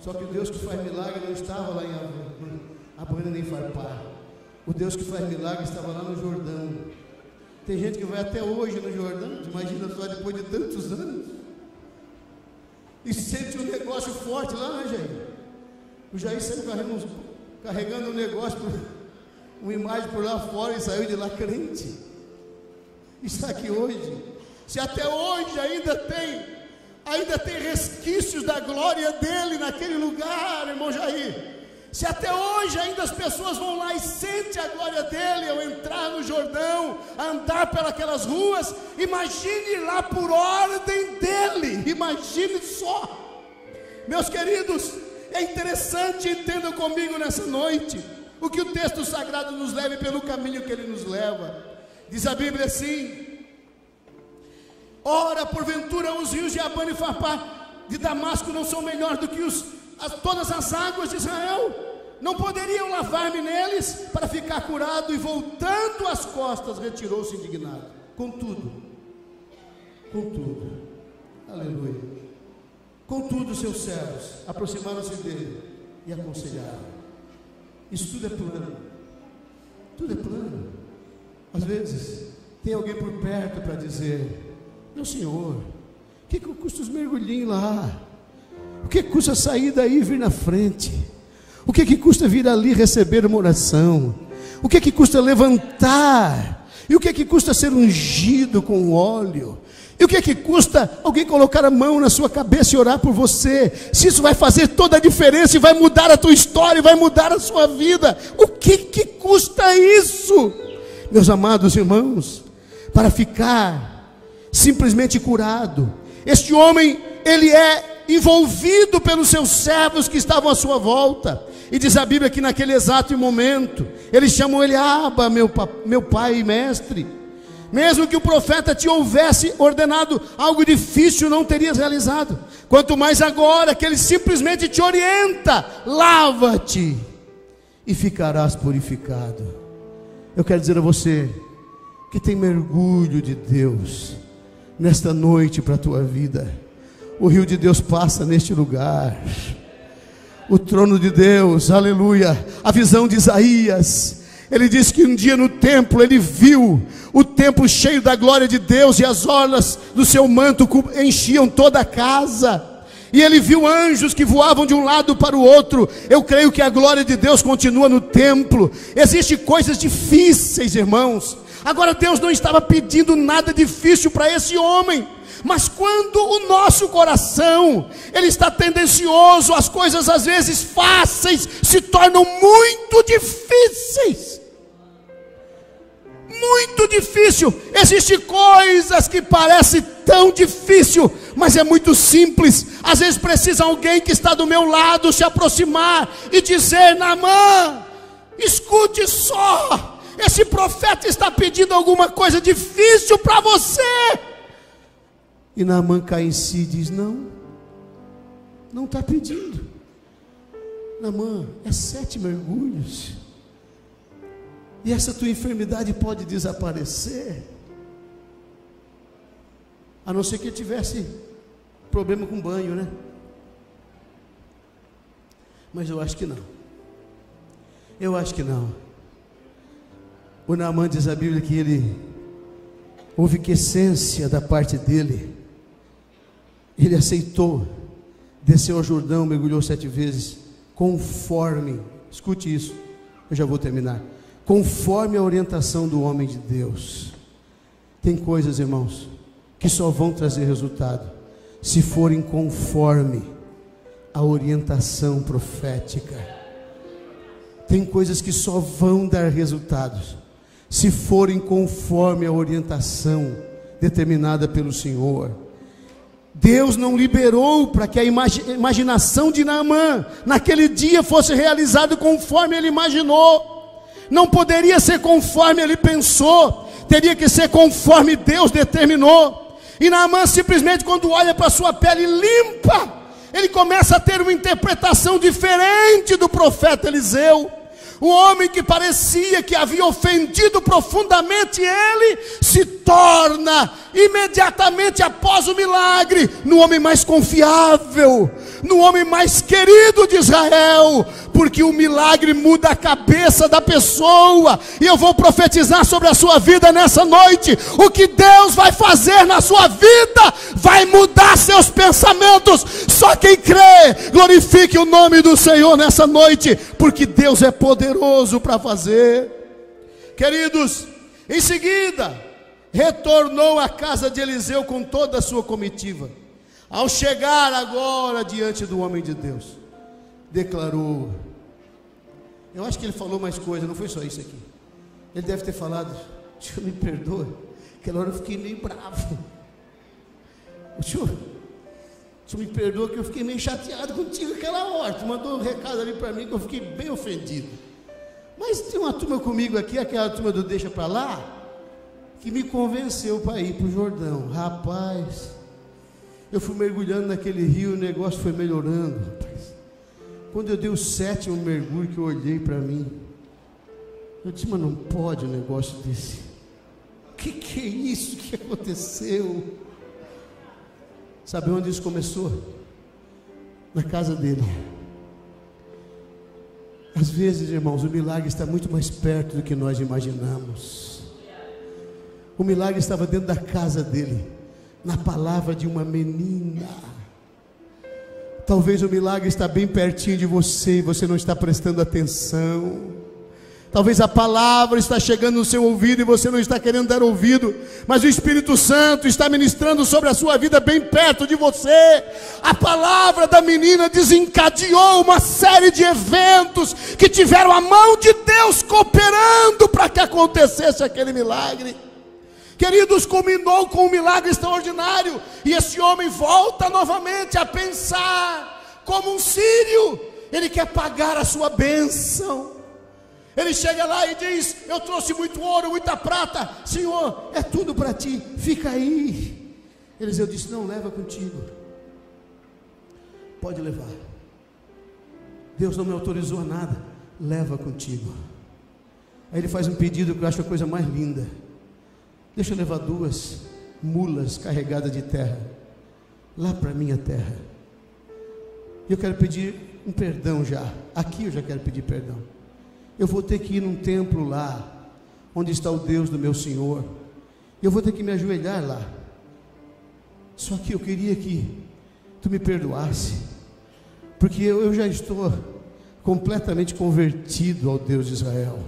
Só que o Deus que faz milagre não estava lá em Abana nem Farpar. O Deus que faz milagre estava lá no Jordão. Tem gente que vai até hoje no Jordão, imagina só, depois de tantos anos, e sente um negócio forte lá, né, Jair? O Jair saiu carregando um negócio uma imagem por lá fora e saiu de lá crente. Está aqui hoje. Se até hoje ainda tem resquícios da glória dele naquele lugar, irmão Jair. Se até hoje ainda as pessoas vão lá e sentem a glória dele ao entrar no Jordão, andar pelas ruas, imagine lá por ordem dele, imagine só. Meus queridos, é interessante, entendam comigo nessa noite, o que o texto sagrado nos leva e pelo caminho que ele nos leva. Diz a Bíblia assim: ora, porventura os rios de Abana e Farpar de Damasco não são melhores do que todas as águas de Israel? Não poderiam lavar-me neles para ficar curado? E voltando as costas, retirou-se indignado. Contudo, aleluia, contudo seus servos aproximaram-se dele e aconselharam. Isso tudo é plano, tudo é plano. Às vezes tem alguém por perto para dizer: meu senhor, o que custa os mergulhinhos lá? O que custa sair daí e vir na frente? O que custa vir ali receber uma oração? O que custa levantar? E o que custa ser ungido com óleo? E o que custa alguém colocar a mão na sua cabeça e orar por você? Se isso vai fazer toda a diferença e vai mudar a tua história e vai mudar a sua vida. O que custa isso? Meus amados irmãos, para ficar simplesmente curado, este homem, ele é envolvido pelos seus servos que estavam à sua volta. E diz a Bíblia que naquele exato momento eles chamam ele: Abba, meu pai e mestre. Mesmo que o profeta te houvesse ordenado algo difícil, não terias realizado. Quanto mais agora que ele simplesmente te orienta: lava-te e ficarás purificado. Eu quero dizer a você que tem mergulho de Deus nesta noite para a tua vida. O rio de Deus passa neste lugar, o trono de Deus, aleluia. A visão de Isaías, ele diz que um dia no templo ele viu o templo cheio da glória de Deus, e as orlas do seu manto enchiam toda a casa, e ele viu anjos que voavam de um lado para o outro. Eu creio que a glória de Deus continua no templo. Existem coisas difíceis, irmãos. Agora, Deus não estava pedindo nada difícil para esse homem. Mas quando o nosso coração, ele está tendencioso, as coisas às vezes fáceis se tornam muito difíceis. Muito difícil. Existem coisas que parecem tão difícil, mas é muito simples. Às vezes precisa alguém que está do meu lado se aproximar e dizer: Naamã, escute só, esse profeta está pedindo alguma coisa difícil para você. E Naamã cai em si e diz: não está pedindo. Naamã, é 7 mergulhos, e essa tua enfermidade pode desaparecer, a não ser que ele tivesse problema com banho, né? Mas eu acho que não. O Naamã, diz a Bíblia, que houve quiescência da parte dele. Ele aceitou, desceu ao Jordão, mergulhou 7 vezes, conforme, escute isso, eu já vou terminar, conforme a orientação do homem de Deus. Tem coisas, irmãos, que só vão trazer resultado se forem conforme a orientação profética. Tem coisas que só vão dar resultados se forem conforme a orientação determinada pelo Senhor. Deus não liberou para que a imaginação de Naamã naquele dia fosse realizada conforme ele imaginou. Não poderia ser conforme ele pensou, teria que ser conforme Deus determinou. E Naamã simplesmente, quando olha para sua pele limpa, ele começa a ter uma interpretação diferente do profeta Eliseu. O homem que parecia que havia ofendido profundamente ele, se torna imediatamente após o milagre no homem mais confiável, no homem mais querido de Israel, porque o milagre muda a cabeça da pessoa. E eu vou profetizar sobre a sua vida nessa noite: o que Deus vai fazer na sua vida vai mudar seus pensamentos. Só quem crê, glorifique o nome do Senhor nessa noite, porque Deus é poderoso para fazer. Queridos, em seguida, retornou à casa de Eliseu com toda a sua comitiva. Ao chegar agora diante do homem de Deus, declarou. Eu acho que ele falou mais coisa, não foi só isso aqui. Ele deve ter falado: o senhor me perdoa, aquela hora eu fiquei meio bravo. O senhor me perdoa que eu fiquei meio chateado contigo aquela hora. Tu mandou um recado ali para mim que eu fiquei bem ofendido. Mas tem uma turma comigo aqui, aquela turma do deixa para lá, que me convenceu para ir para o Jordão. Rapaz, eu fui mergulhando naquele rio, o negócio foi melhorando, rapaz. Quando eu dei o 7º mergulho, que eu olhei para mim, eu disse: mas não pode um negócio desse. Que é isso que aconteceu? Sabe onde isso começou? Na casa dele. Às vezes, irmãos, o milagre está muito mais perto do que nós imaginamos. O milagre estava dentro da casa dele, na palavra de uma menina. Talvez o milagre está bem pertinho de você e você não está prestando atenção. Talvez a palavra está chegando no seu ouvido e você não está querendo dar ouvido, mas o Espírito Santo está ministrando sobre a sua vida bem perto de você. A palavra da menina desencadeou uma série de eventos que tiveram a mão de Deus cooperando para que acontecesse aquele milagre. Queridos, culminou com um milagre extraordinário, e esse homem volta novamente a pensar como um sírio. Ele quer pagar a sua bênção. Ele chega lá e diz: eu trouxe muito ouro, muita prata, Senhor, é tudo para ti, fica aí. Eliseu disse: não, leva contigo. Pode levar. Deus não me autorizou a nada, leva contigo. Aí ele faz um pedido que eu acho a coisa mais linda: deixa eu levar 2 mulas carregadas de terra, lá para minha terra. E eu quero pedir um perdão já, aqui eu já quero pedir perdão. Eu vou ter que ir num templo lá, onde está o Deus do meu Senhor. Eu vou ter que me ajoelhar lá. Só que eu queria que tu me perdoasse, porque eu já estou completamente convertido ao Deus de Israel.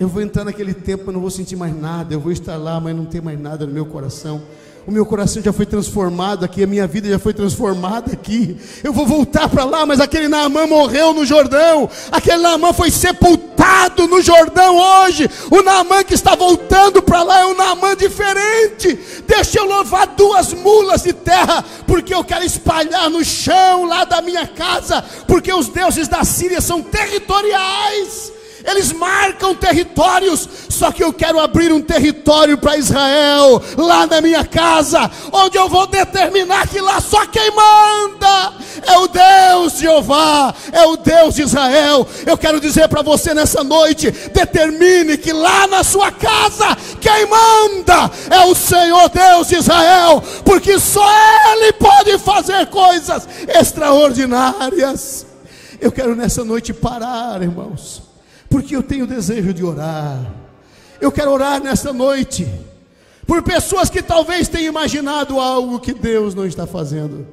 Eu vou entrar naquele templo, mas não vou sentir mais nada. Eu vou estar lá, mas não tem mais nada no meu coração. O meu coração já foi transformado aqui, a minha vida já foi transformada aqui. Eu vou voltar para lá, mas aquele Naamã morreu no Jordão. Aquele Naamã foi sepultado no Jordão hoje. O Naamã que está voltando para lá é um Naamã diferente. Deixa eu levar 2 mulas de terra, porque eu quero espalhar no chão lá da minha casa, porque os deuses da Síria são territoriais. Eles marcam territórios, só que eu quero abrir um território para Israel, lá na minha casa, onde eu vou determinar que lá só quem manda é o Deus Jeová, é o Deus de Israel. Eu quero dizer para você nessa noite: determine que lá na sua casa, quem manda é o Senhor Deus de Israel, porque só Ele pode fazer coisas extraordinárias. Eu quero nessa noite parar, irmãos, porque eu tenho desejo de orar. Eu quero orar nesta noite por pessoas que talvez tenham imaginado algo que Deus não está fazendo.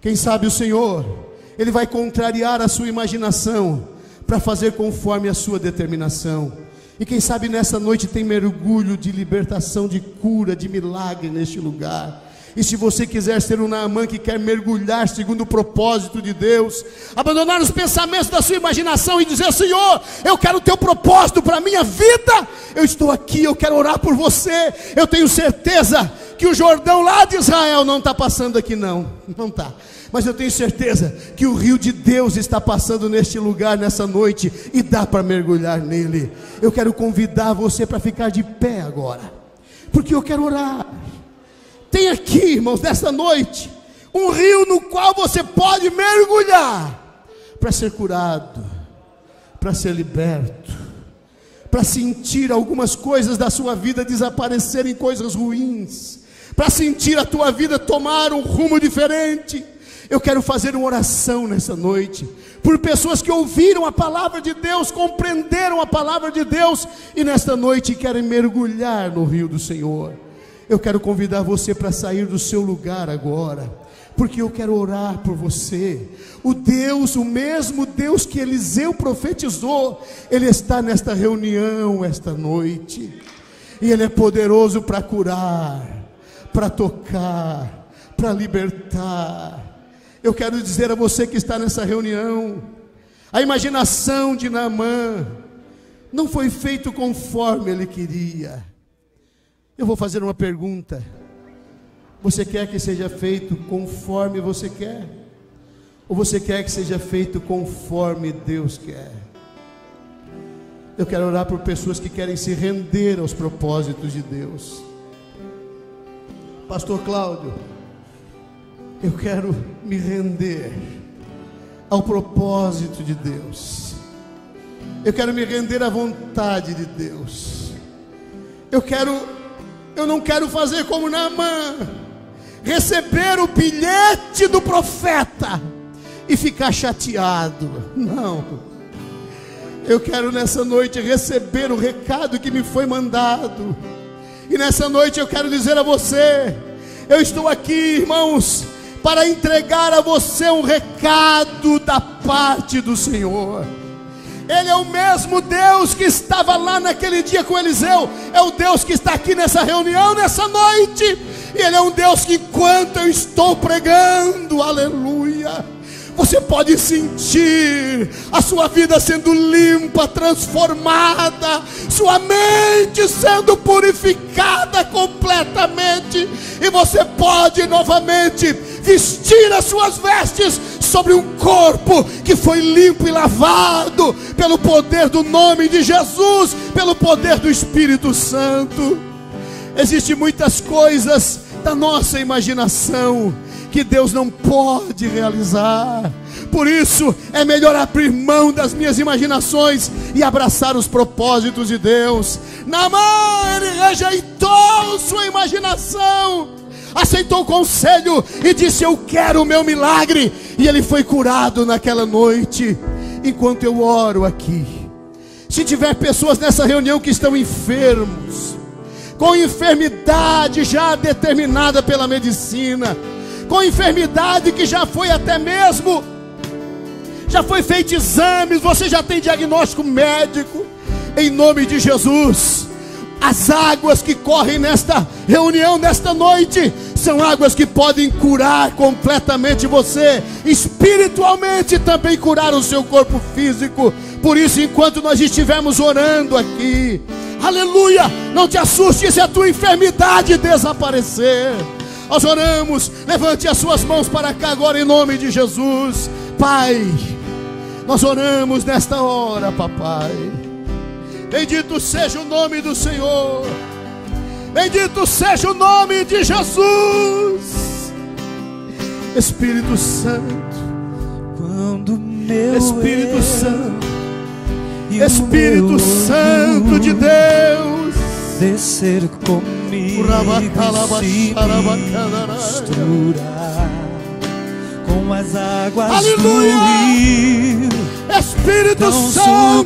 Quem sabe o Senhor, Ele vai contrariar a sua imaginação para fazer conforme a sua determinação. E quem sabe nessa noite tem mergulho de libertação, de cura, de milagre neste lugar. E se você quiser ser um Naamã que quer mergulhar segundo o propósito de Deus, abandonar os pensamentos da sua imaginação e dizer: Senhor, eu quero o teu propósito para a minha vida, eu estou aqui, eu quero orar por você. Eu tenho certeza que o Jordão lá de Israel não está passando aqui, não está. Mas eu tenho certeza que o rio de Deus está passando neste lugar, nessa noite, e dá para mergulhar nele. Eu quero convidar você para ficar de pé agora, porque eu quero orar. Tem aqui, irmãos, nessa noite, um rio no qual você pode mergulhar para ser curado, para ser liberto, para sentir algumas coisas da sua vida desaparecerem, coisas ruins, para sentir a tua vida tomar um rumo diferente. Eu quero fazer uma oração nessa noite por pessoas que ouviram a palavra de Deus, compreenderam a palavra de Deus e nesta noite querem mergulhar no rio do Senhor. Eu quero convidar você para sair do seu lugar agora, porque eu quero orar por você. O Deus, o mesmo Deus que Eliseu profetizou, Ele está nesta reunião esta noite, e Ele é poderoso para curar, para tocar, para libertar. Eu quero dizer a você que está nessa reunião, a imaginação de Naamã não foi feita conforme ele queria. Eu vou fazer uma pergunta: você quer que seja feito conforme você quer? Ou você quer que seja feito conforme Deus quer? Eu quero orar por pessoas que querem se render aos propósitos de Deus. Pastor Cláudio, eu quero me render ao propósito de Deus. Eu quero me render à vontade de Deus. Eu não quero fazer como Naamã, receber o bilhete do profeta e ficar chateado. Não, eu quero nessa noite receber o recado que me foi mandado. E nessa noite eu quero dizer a você: eu estou aqui, irmãos, para entregar a você um recado da parte do Senhor. Ele é o mesmo Deus que estava lá naquele dia com Eliseu, é o Deus que está aqui nessa reunião, nessa noite, e Ele é um Deus que, enquanto eu estou pregando, aleluia, você pode sentir a sua vida sendo limpa, transformada, sua mente sendo purificada completamente, e você pode novamente vestir as suas vestes sobre um corpo que foi limpo e lavado pelo poder do nome de Jesus, pelo poder do Espírito Santo. Existem muitas coisas da nossa imaginação que Deus não pode realizar. Por isso é melhor abrir mão das minhas imaginações e abraçar os propósitos de Deus. Naamã, ele rejeitou sua imaginação, aceitou o conselho e disse: eu quero o meu milagre. E ele foi curado naquela noite. Enquanto eu oro aqui, se tiver pessoas nessa reunião que estão enfermos, com enfermidade já determinada pela medicina, com enfermidade que já foi até mesmo, já foi feito exames, você já tem diagnóstico médico, em nome de Jesus, as águas que correm nesta reunião, nesta noite, são águas que podem curar completamente você, espiritualmente, também curar o seu corpo físico. Por isso, enquanto nós estivermos orando aqui, aleluia, não te assuste se a tua enfermidade desaparecer. Nós oramos, levante as suas mãos para cá agora em nome de Jesus. Pai, nós oramos nesta hora, papai. Bendito seja o nome do Senhor, bendito seja o nome de Jesus. Espírito Santo, quando meu Espírito Santo, Espírito Santo de Deus, descer comigo, se misturar com as águas, aleluia, do rio, Espírito Santo,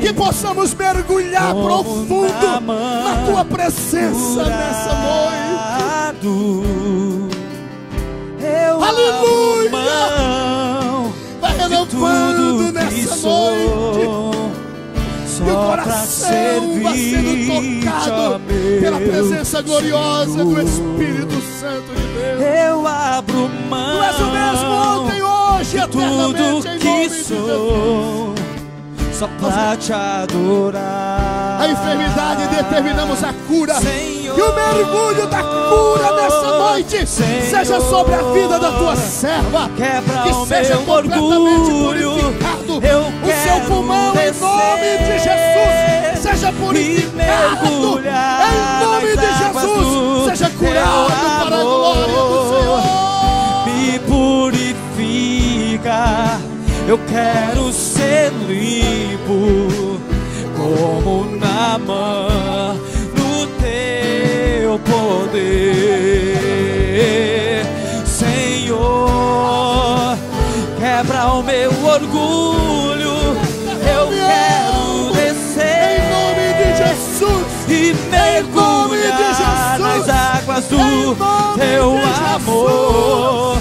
que possamos mergulhar profundo na tua presença nessa noite. Aleluia, vai renovando nessa noite. Meu coração vai sendo tocado pela presença gloriosa do Espírito Santo de Deus. Eu abro mão. Tu és o mesmo ontem, hoje, eternamente, em nome de Jesus. Só para te adorar. A enfermidade determinamos a cura, Senhor, e o mergulho da cura nessa noite, Senhor, seja sobre a vida da tua serva, que seja completamente purificado o seu pulmão em nome de Jesus, seja purificado em nome de Jesus, seja curado para a glória do Senhor. Me purifica. Eu quero ser limpo como Naamã, no teu poder, Senhor. Quebra o meu orgulho. Eu quero descer em nome de Jesus e mergulhar do teu amor,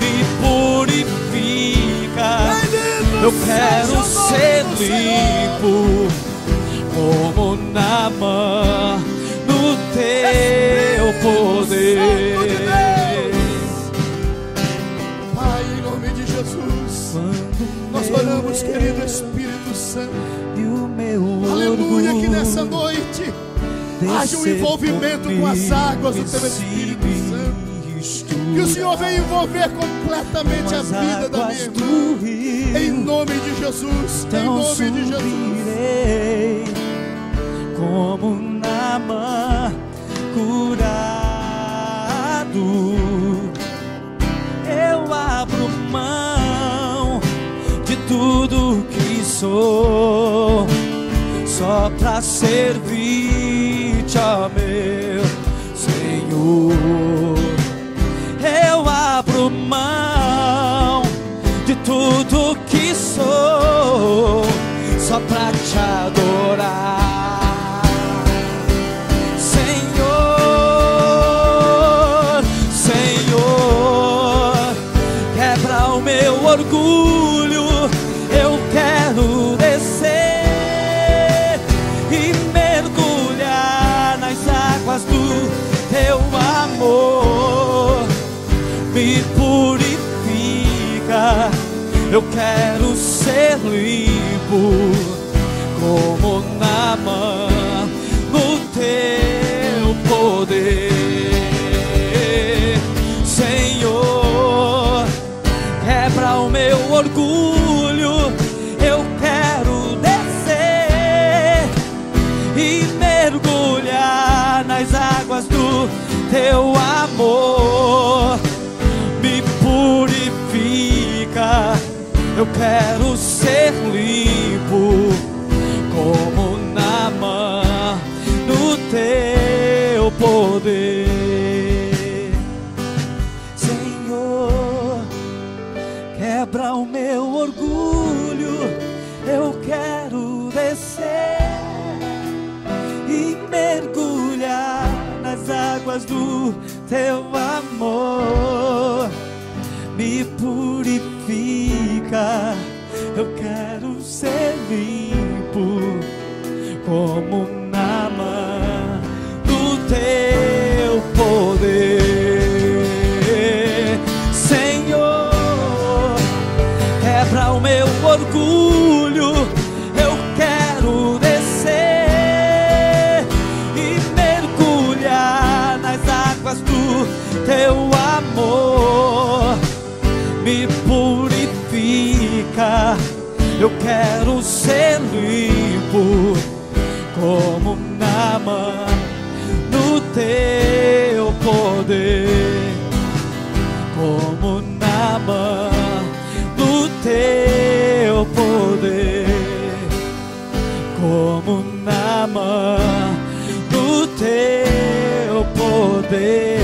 me purifica. Eu quero ser limpo como Naamã, no teu poder. Pai, em nome de Jesus, nós oramos, querido Espírito Santo. Aleluia, que nessa noite haja um envolvimento com as águas do teu Espírito Santo. Que o Senhor venha envolver completamente a vida da minha irmã. Em nome de Jesus, em nome de Jesus. Como Naamã curado, eu abro mão de tudo que sou, só pra servir-te, ó meu Senhor. Eu abro mão de tudo que sou, só pra te adorar. Orgulho, eu quero descer e mergulhar nas águas do teu amor. Me purifica, eu quero ser limpo como Naamã, no teu poder, Senhor. Quebra o meu orgulho, eu quero descer e mergulhar nas águas do teu amor. Me purifica, eu quero ser limpo como Naamã, no teu poder. Quebra o meu orgulho, eu quero descer e mergulhar nas águas do teu amor. Me purifica, eu quero ser limpo como Naamã, do teu poder, Senhor. Quebra o meu orgulho, eu quero descer e mergulhar nas águas do teu amor. Me purifica, eu quero ser limpo como Naamã, no teu poder, como Naamã, teu poder, como Naamã, do teu poder.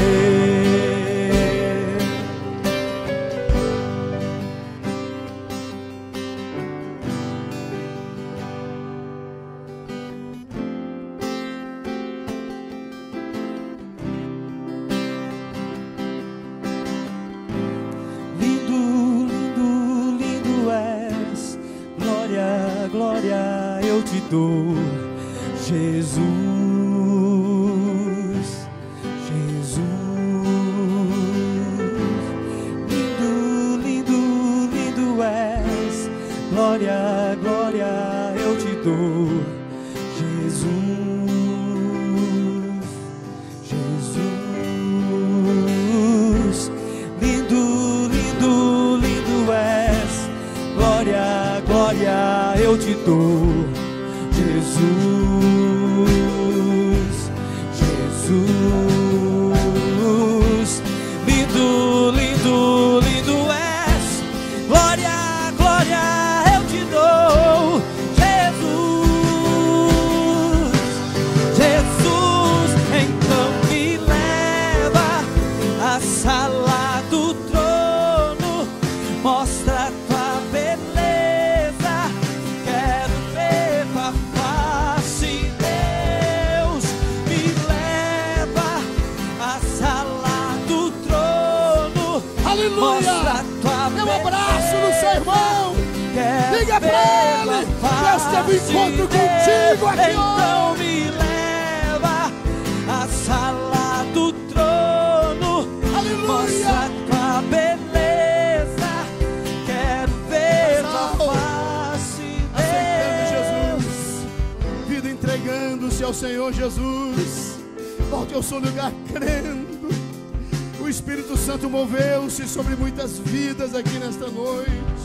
Glória eu te dou, Jesus, Jesus. Lindo, lindo, lindo és. Glória, glória eu te dou, Jesus, Jesus. Lindo, lindo, lindo és. Glória, glória eu te dou, Jesus, Jesus. Lindo, lindo, lindo és. Glória, glória eu te dou, Jesus, Jesus. Então me leva à sala do trono, mostra tua beleza. Face Deus, me leva a Aleluia. Dê um abraço no seu irmão. Liga pra ele. Deus teve um encontro contigo aqui então hoje. Me leva à sala do trono. Aleluia. Mostra a tua beleza. Quero ver a face de Jesus. Vida entregando-se ao Senhor Jesus. Volte ao seu lugar crendo. O Espírito Santo moveu-se sobre muitas vidas aqui nesta noite.